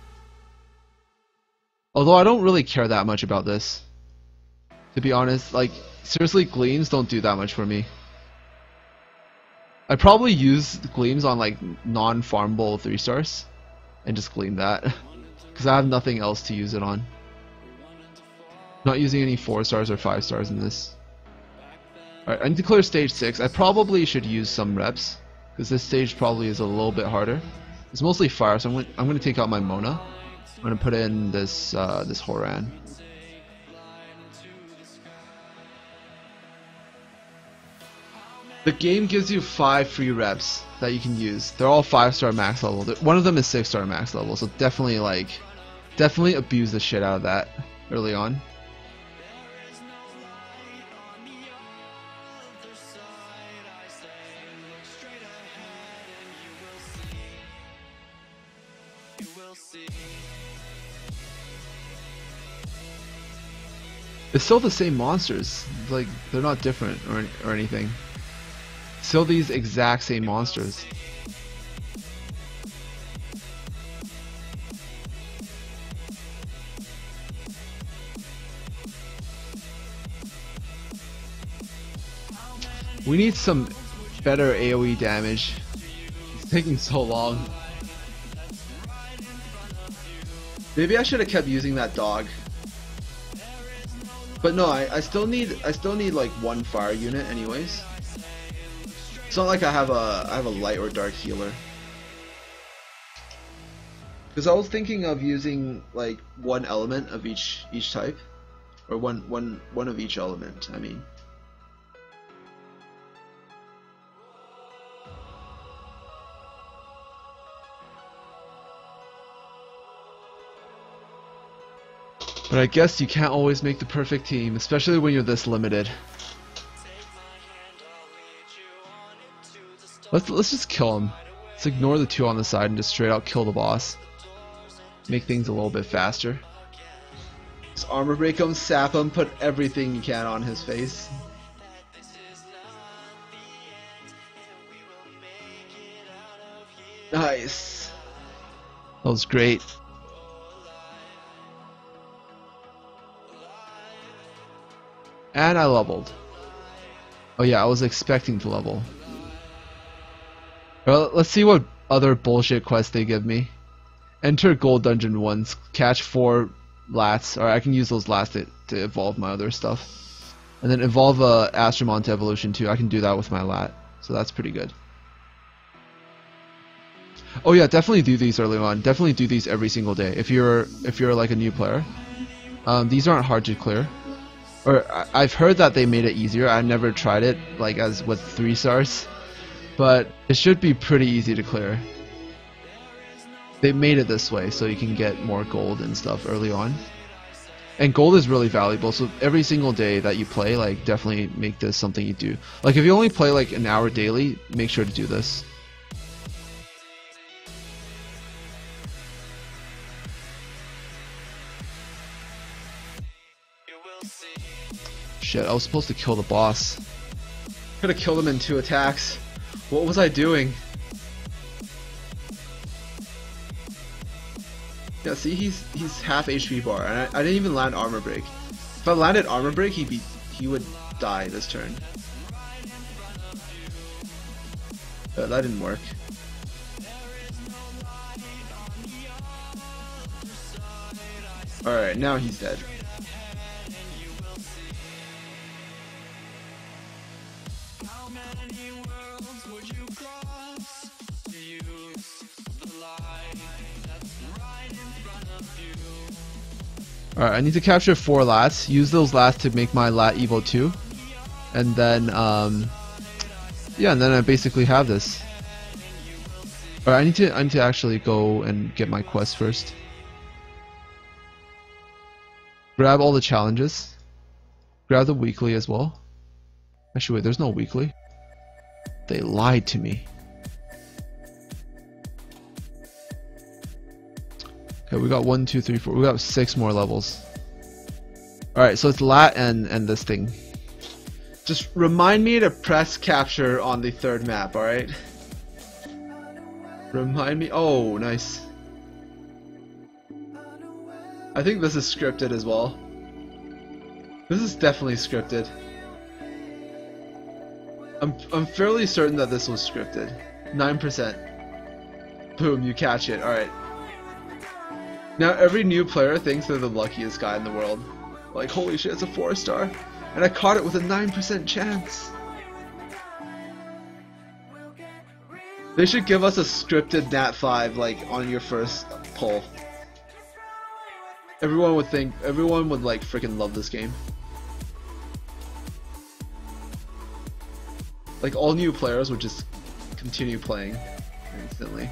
Although I don't really care that much about this. To be honest, like, seriously, gleams don't do that much for me. I probably use gleams on, like, non-farmable three stars and just gleam that. Because I have nothing else to use it on. Not using any four stars or five stars in this. Alright, I need to clear stage six. I probably should use some reps, because this stage probably is a little bit harder. It's mostly fire, so I'm gonna, I'm gonna take out my Mona. I'm gonna put in this uh, this Horan. The game gives you five free reps that you can use. They're all five star max level. One of them is six star max level, so definitely like, definitely abuse the shit out of that early on. It's still the same monsters, like, they're not different or, or anything. Still these exact same monsters. We need some better AoE damage. It's taking so long. Maybe I should have kept using that dog. But no, I, I still need I still need like one fire unit anyways. It's not like I have a I have a light or dark healer. Because I was thinking of using like one element of each each type, or one one one of each element. I mean. But I guess you can't always make the perfect team, especially when you're this limited. Let's let's just kill him. Let's ignore the two on the side and just straight out kill the boss. Make things a little bit faster. Just armor break him, sap him, put everything you can on his face. Nice. That was great. And I leveled. Oh yeah, I was expecting to level. Well, let's see what other bullshit quests they give me. Enter Gold Dungeon once, catch four lats. Alright, I can use those lats to, to evolve my other stuff. And then evolve uh, Astromon to evolution too. I can do that with my lat. So that's pretty good. Oh yeah, definitely do these early on. Definitely do these every single day. If you're if you're like a new player. Um, these aren't hard to clear. Or I've heard that they made it easier. I've never tried it, like, as with three stars, but it should be pretty easy to clear. They made it this way so you can get more gold and stuff early on. And gold is really valuable, so every single day that you play, like, definitely make this something you do. Like, if you only play like an hour daily, make sure to do this. Shit, I was supposed to kill the boss. Could have killed him in two attacks. What was I doing? Yeah, see, he's he's half H P bar, and I, I didn't even land armor break. If I landed armor break, he'd be he would die this turn. But that didn't work. All right, now he's dead. Alright, I need to capture four lats. Use those lats to make my lat Evo two. And then, um... yeah, and then I basically have this. Alright, I need to I need to actually go and get my quest first. Grab all the challenges. Grab the weekly as well. Actually, wait, there's no weekly. They lied to me. Okay, we got one, two, three, four. We got six more levels. Alright, so it's Lat and, and this thing. Just remind me to press capture on the third map, alright? Remind me. Oh, nice. I think this is scripted as well. This is definitely scripted. I'm, I'm fairly certain that this was scripted. nine percent. Boom, you catch it. Alright. Now every new player thinks they're the luckiest guy in the world. Like, holy shit, it's a four star. And I caught it with a nine percent chance. They should give us a scripted nat five, like, on your first pull. Everyone would think, everyone would, like, freaking love this game. Like, all new players would just continue playing instantly.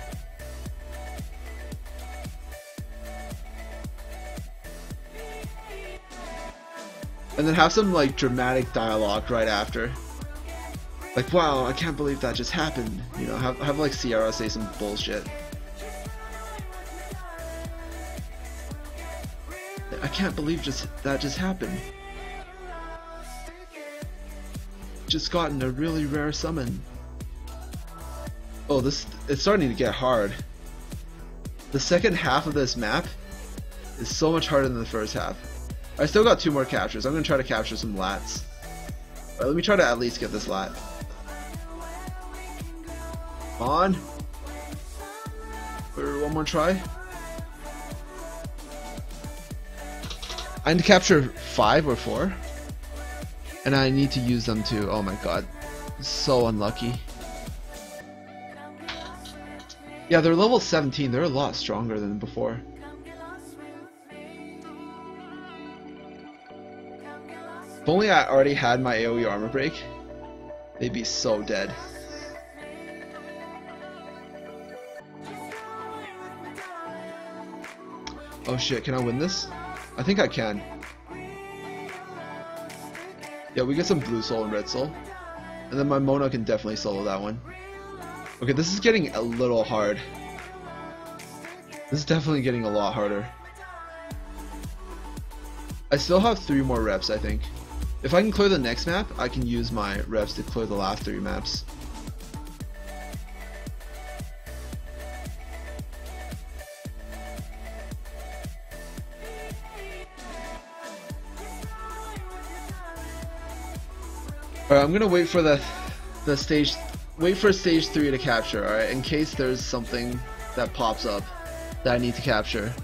And then have some, like, dramatic dialogue right after. Like, wow, I can't believe that just happened. You know, have, have like, Sierra say some bullshit. I can't believe just that just happened. Just gotten a really rare summon. Oh, this, it's starting to get hard. The second half of this map is so much harder than the first half. I still got two more captures. I'm going to try to capture some lats. Alright, let me try to at least get this lat. Come on. For one more try. I need to capture five or four. And I need to use them too. Oh my god. So unlucky. Yeah, they're level seventeen. They're a lot stronger than before. If only I already had my AoE armor break, they'd be so dead. Oh shit, can I win this? I think I can. Yeah, we get some blue soul and red soul. And then my Mona can definitely solo that one. Okay, this is getting a little hard. This is definitely getting a lot harder. I still have three more reps, I think. If I can clear the next map, I can use my reps to clear the last three maps. Alright, I'm gonna wait for the the stage wait for stage three to capture, alright, in case there's something that pops up that I need to capture.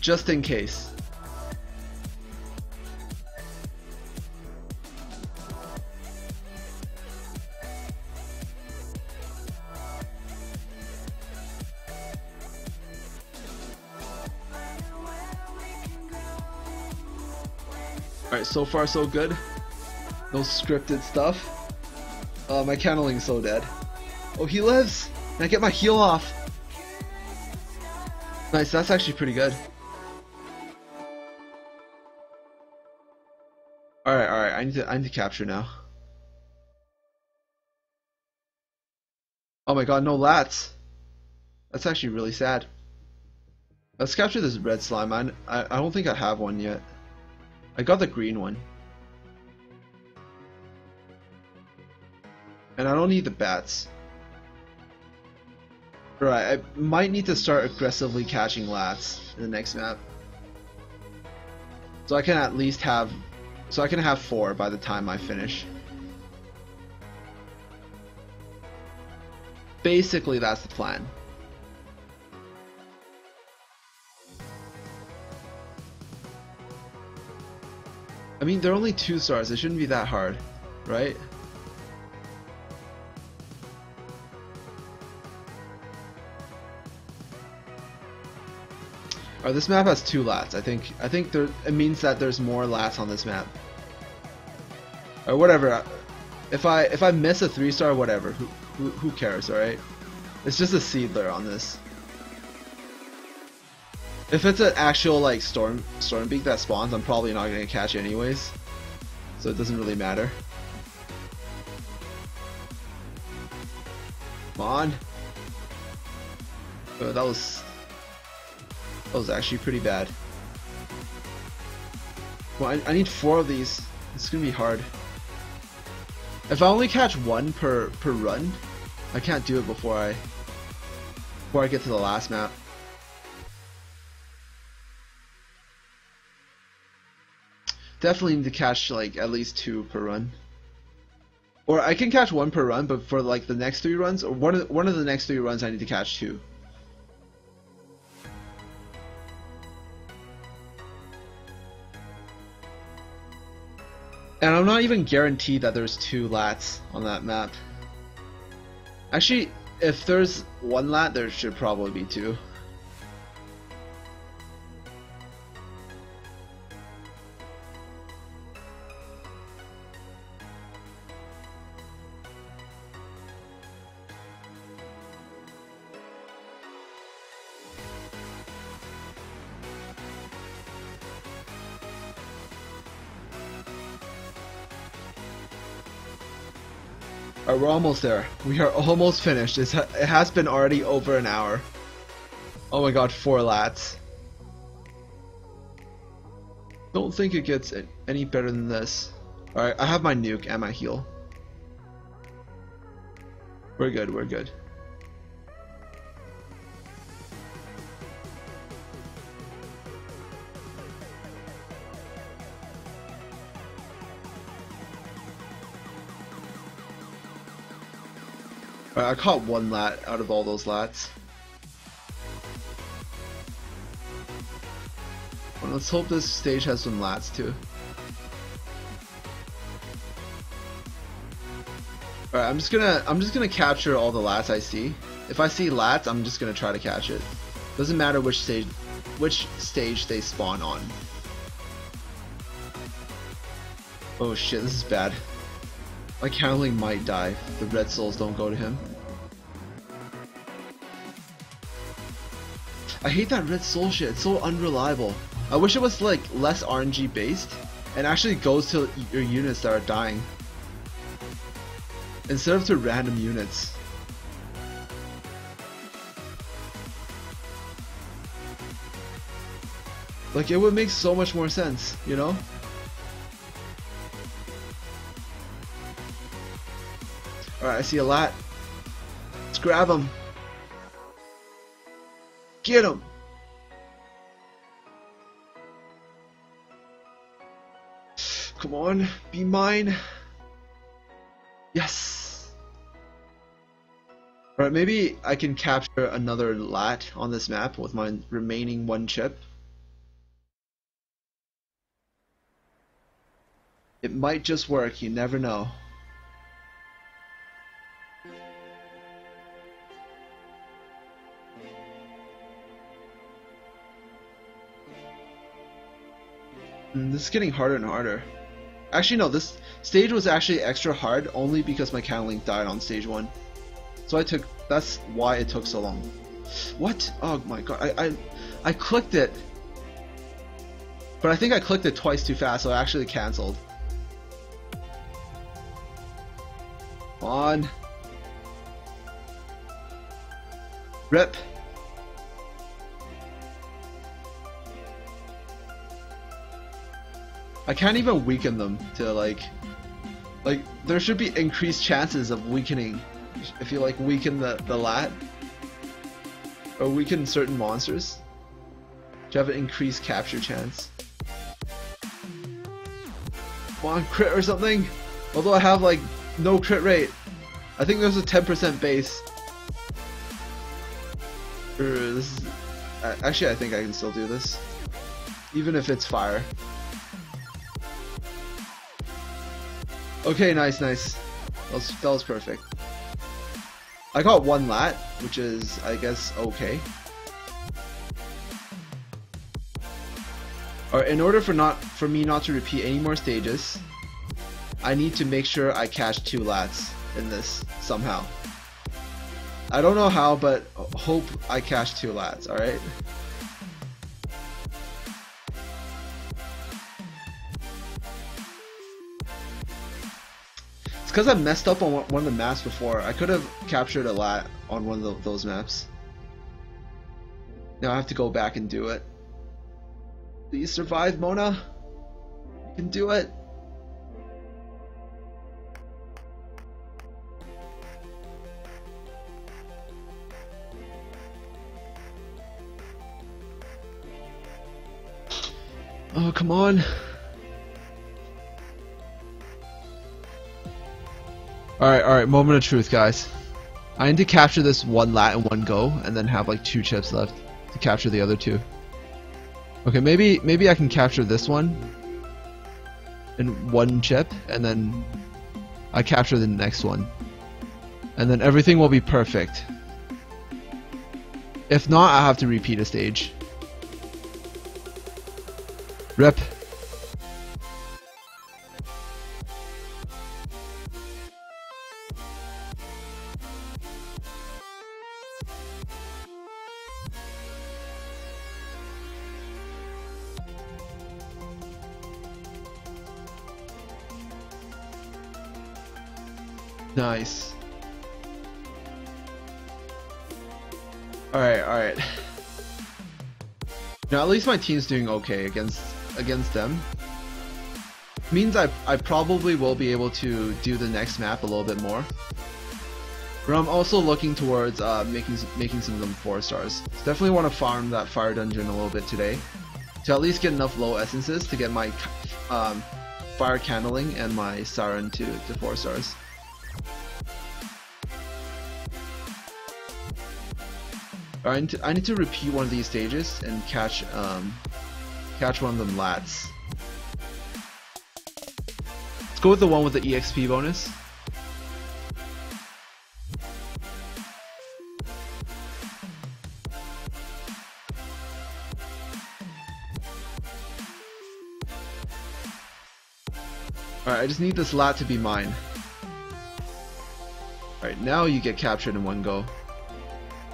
Just in case. Alright, so far so good. No scripted stuff. Uh, my Candeling's so dead. Oh, he lives! And I get my heal off! Nice, that's actually pretty good. Alright, alright, I need to I need to capture now. Oh my god, no lats. That's actually really sad. Let's capture this red slime. I, I don't think I have one yet. I got the green one. And I don't need the bats. Alright, I might need to start aggressively catching lats in the next map. So I can at least have So I can have four by the time I finish. Basically, that's the plan. I mean, they're only two stars, it shouldn't be that hard, right? Oh, this map has two lats. I think I think there, it means that there's more lats on this map. Or whatever. If I if I miss a three star, whatever. Who who, who cares? All right. It's just a Seedler on this. If it's an actual like storm stormbeak that spawns, I'm probably not gonna catch it anyways. So it doesn't really matter. Come on. Oh, that was that was actually pretty bad. Well, I, I need four of these. It's gonna be hard. If I only catch one per per run, I can't do it before I before I get to the last map. Definitely need to catch like at least two per run, or I can catch one per run, but for like the next three runs, or one of the, one of the next three runs, I need to catch two. And I'm not even guaranteed that there's two lats on that map. Actually, if there's one lat, there should probably be two. Alright, we're almost there. We are almost finished. It's, it has been already over an hour. Oh my god, four lats. Don't think it gets any better than this. Alright, I have my nuke and my heal. We're good, we're good. I caught one lat out of all those lats. Well, let's hope this stage has some lats too. Alright, I'm just gonna I'm just gonna capture all the lats I see. If I see lats, I'm just gonna try to catch it. Doesn't matter which stage which stage they spawn on. Oh shit, this is bad. My Candeling might die if the red souls don't go to him. I hate that red soul shit, it's so unreliable. I wish it was like less R N G based and actually goes to your units that are dying instead of to random units. Like it would make so much more sense, you know? Alright, I see a lat. Let's grab him. Get him! Come on, be mine. Yes! Alright, maybe I can capture another lat on this map with my remaining one chip. It might just work, you never know. This is getting harder and harder. Actually no, this stage was actually extra hard only because my Candeling died on stage one. So I took, that's why it took so long. What? Oh my god, I, I, I clicked it. But I think I clicked it twice too fast, so I actually cancelled. Come on. Rip. I can't even weaken them to like, like there should be increased chances of weakening if you like weaken the, the lat or weaken certain monsters to have an increased capture chance. Come on, crit or something, although I have like no crit rate. I think there's a ten percent base. Er, this is, actually I think I can still do this even if it's fire. Okay, nice, nice. That was, that was perfect. I got one lat, which is, I guess, okay. Or in order for not for me not to repeat any more stages, I need to make sure I catch two Lats in this somehow. I don't know how, but hope I catch two Lats, alright? It's because I messed up on one of the maps before. I could have captured a Lat on one of those maps. Now I have to go back and do it. Please survive, Mona. You can do it. Oh, come on. Alright, alright, moment of truth, guys. I need to capture this one Lat in one go, and then have like two chips left to capture the other two. Okay, maybe maybe I can capture this one in one chip, and then I capture the next one. And then everything will be perfect. If not, I have to repeat a stage. Rip. Nice. All right, all right. Now at least my team's doing okay against against them. Means I, I probably will be able to do the next map a little bit more. But I'm also looking towards uh, making making some of them four stars. So definitely want to farm that fire dungeon a little bit today, to at least get enough low essences to get my um, fire Candeling and my Siren to to four stars. I need to, I need to repeat one of these stages and catch um. Catch one of them Lats. Let's go with the one with the E X P bonus. Alright, I just need this Lat to be mine. Alright, now you get captured in one go.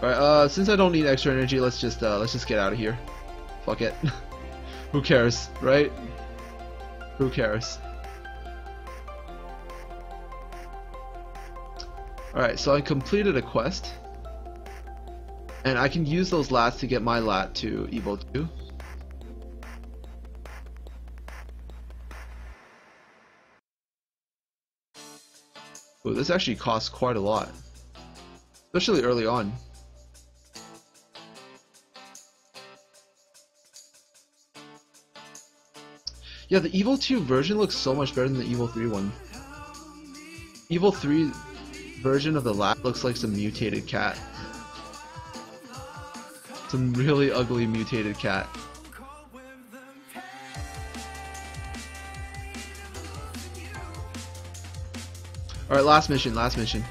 Alright, uh, since I don't need extra energy, let's just uh, let's just get out of here. Fuck it. Who cares, right? Who cares? Alright, so I completed a quest. And I can use those Lats to get my Lat to Evo two. Ooh, this actually costs quite a lot. Especially early on. Yeah, the Evil two version looks so much better than the Evil three one. Evil three version of the Lat looks like some mutated cat. Some really ugly mutated cat. Alright, last mission, last mission.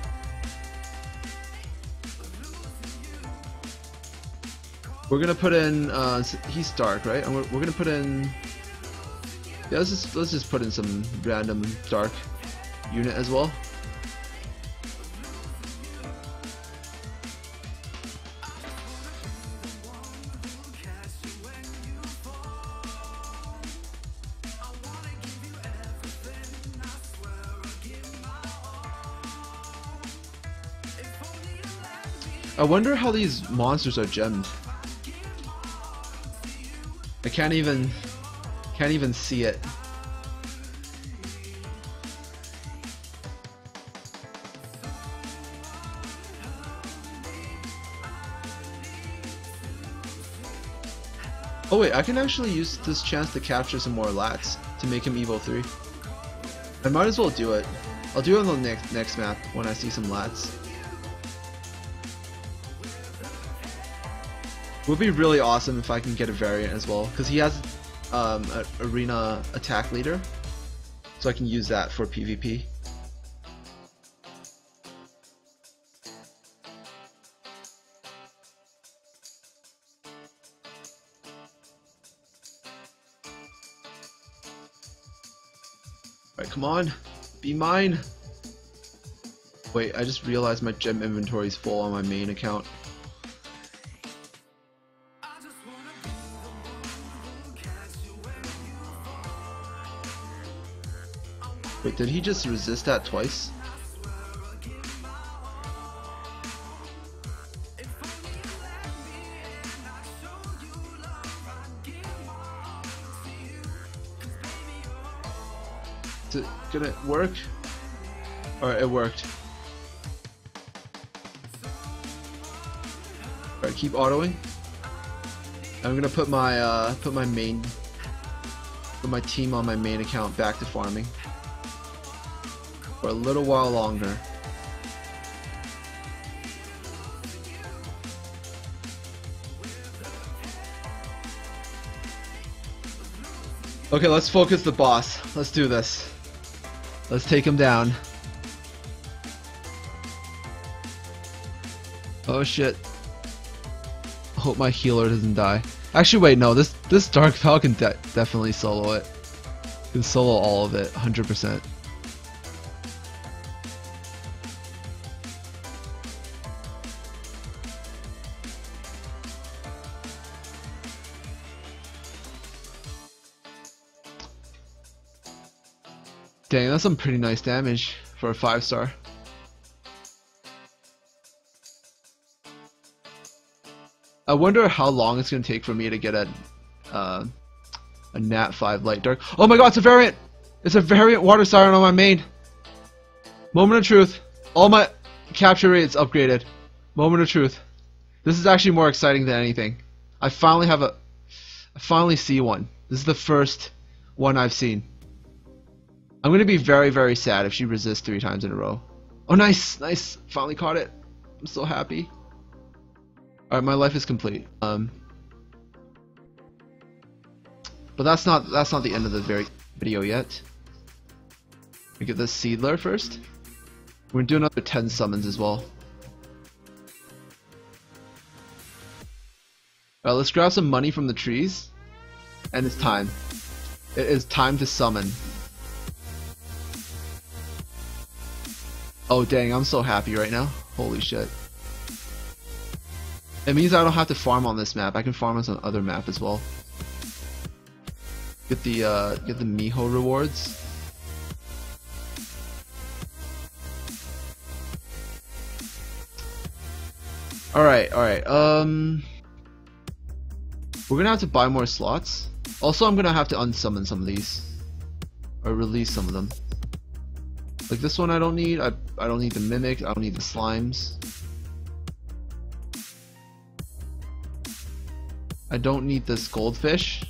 We're gonna put in, uh, he's dark, right? And we're, we're gonna put in... Yeah, let's just, let's just put in some random dark unit as well. I wonder how these monsters are gemmed. I can't even... Can't even see it. Oh wait, I can actually use this chance to capture some more Lats to make him Evo three. I might as well do it. I'll do it on the next next map when I see some Lats. It would be really awesome if I can get a variant as well, because he has Um, a arena attack leader, so I can use that for PvP. Alright, come on. Be mine. Wait, I just realized my gem inventory is full on my main account. Wait, did he just resist that twice? Is it gonna work? Alright, it worked. Alright, keep autoing. I'm gonna put my uh, put my main put my team on my main account back to farming for a little while longer. Okay, let's focus the boss. Let's do this. Let's take him down. Oh shit. Hope my healer doesn't die. Actually wait, no, this this Dark Falcon de definitely solo it. Can solo all of it, one hundred percent. Dang, that's some pretty nice damage for a five star. I wonder how long it's going to take for me to get a uh, a nat five light dark. Oh my god, it's a variant! It's a variant water siren on my main! Moment of truth. All my capture rates upgraded. Moment of truth. This is actually more exciting than anything. I finally have a... I finally see one. This is the first one I've seen. I'm going to be very, very sad if she resists three times in a row. Oh, nice! Nice! Finally caught it. I'm so happy. Alright, my life is complete. Um, but that's not that's not the end of the very video yet. We get this Seedler first. We're going to do another ten summons as well. Alright, let's grab some money from the trees. And it's time. It is time to summon. Oh dang, I'm so happy right now. Holy shit. It means I don't have to farm on this map. I can farm on some other map as well. Get the uh, get the Miho rewards. Alright, alright. Um, we're gonna have to buy more slots. Also, I'm gonna have to unsummon some of these, or release some of them. Like this one I don't need, I, I don't need the Mimic, I don't need the Slimes. I don't need this Goldfish.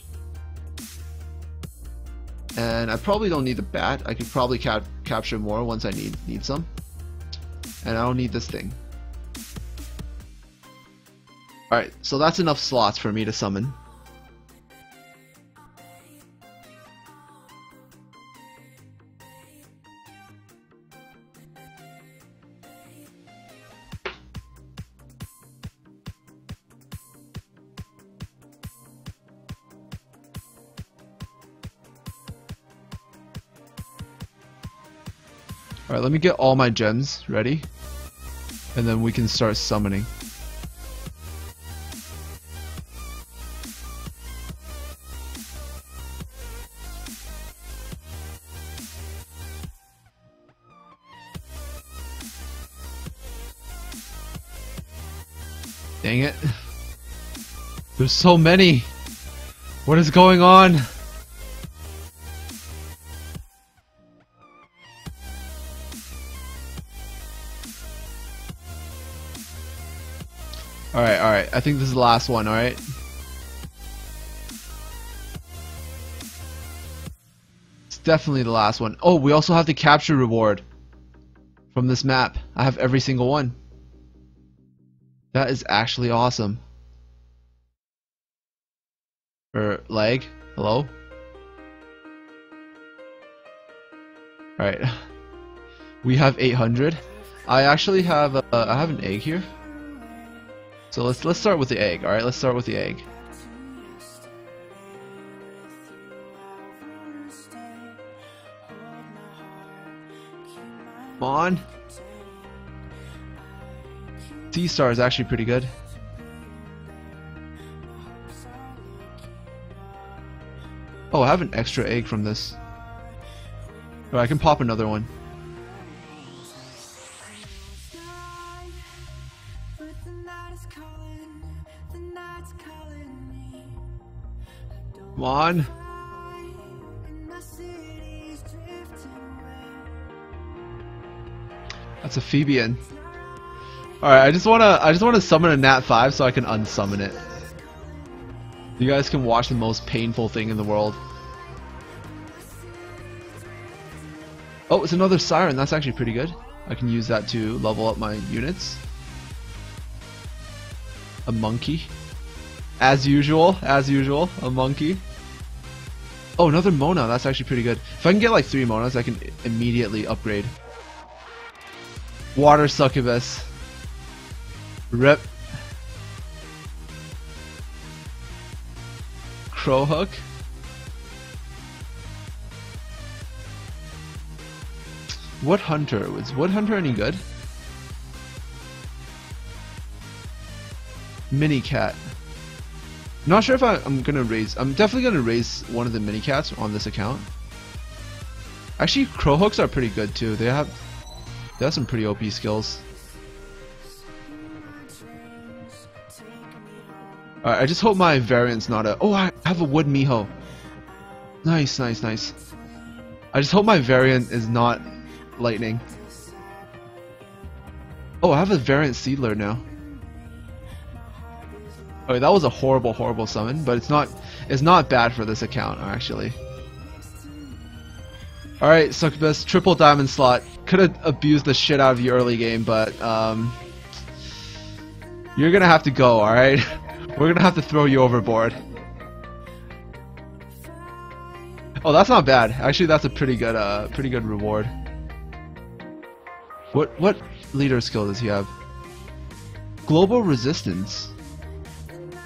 And I probably don't need the Bat, I could probably cap capture more once I need, need some. And I don't need this thing. Alright, so that's enough slots for me to summon. Alright, let me get all my gems ready, and then we can start summoning. Dang it. There's so many! What is going on? Alright, alright. I think this is the last one, alright? It's definitely the last one. Oh, we also have the capture reward from this map. I have every single one. That is actually awesome. Er, lag? Hello? Alright. We have eight hundred. I actually have, uh, I have an egg here. So let's let's start with the egg. All right, let's start with the egg. Mon. T-Star is actually pretty good. Oh, I have an extra egg from this. Alright, I can pop another one. Come on. That's a Phoebian. Alright, I just wanna I just wanna summon a Nat five so I can unsummon it. You guys can watch the most painful thing in the world. Oh, it's another Siren, that's actually pretty good. I can use that to level up my units. A monkey. As usual, as usual, a monkey. Oh, another Mona, that's actually pretty good. If I can get like three Monas, I can immediately upgrade. Water Succubus. Rip. Crow Hook. Wood Hunter. Was Wood Hunter any good? Mini Cat. Not sure if I, I'm gonna raise. I'm definitely gonna raise one of the mini cats on this account. Actually, Crow Hooks are pretty good too. They have, they have some pretty O P skills. All right, I just hope my variant's not a. Oh, I have a wood Miho. Nice, nice, nice. I just hope my variant is not lightning. Oh, I have a variant Seedler now. Okay, that was a horrible, horrible summon, but it's not it's not bad for this account, actually. Alright, Succubus, triple diamond slot. Could've abused the shit out of you early game, but um you're gonna have to go, alright? We're gonna have to throw you overboard. Oh, that's not bad. Actually, that's a pretty good uh pretty good reward. What what leader skill does he have? Global resistance.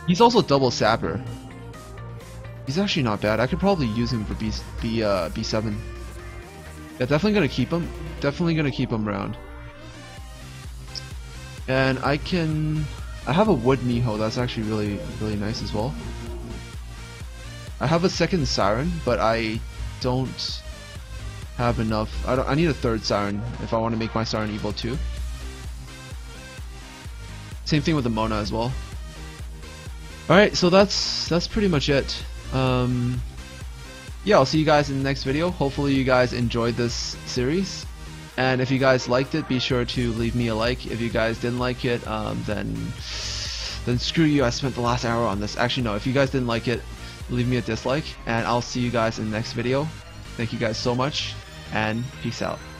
He's also double sapper. He's actually not bad. I could probably use him for B, B, uh, B seven. Yeah, definitely gonna keep him. Definitely gonna keep him around. And I can... I have a wood Miho. That's actually really, really nice as well. I have a second Siren, but I don't have enough. I, don't, I need a third Siren if I want to make my Siren evil too. Same thing with the Mona as well. Alright, so that's that's pretty much it. Um, yeah, I'll see you guys in the next video. Hopefully you guys enjoyed this series. And if you guys liked it, be sure to leave me a like. If you guys didn't like it, um, then, then screw you. I spent the last hour on this. Actually, no, if you guys didn't like it, leave me a dislike. And I'll see you guys in the next video. Thank you guys so much, and peace out.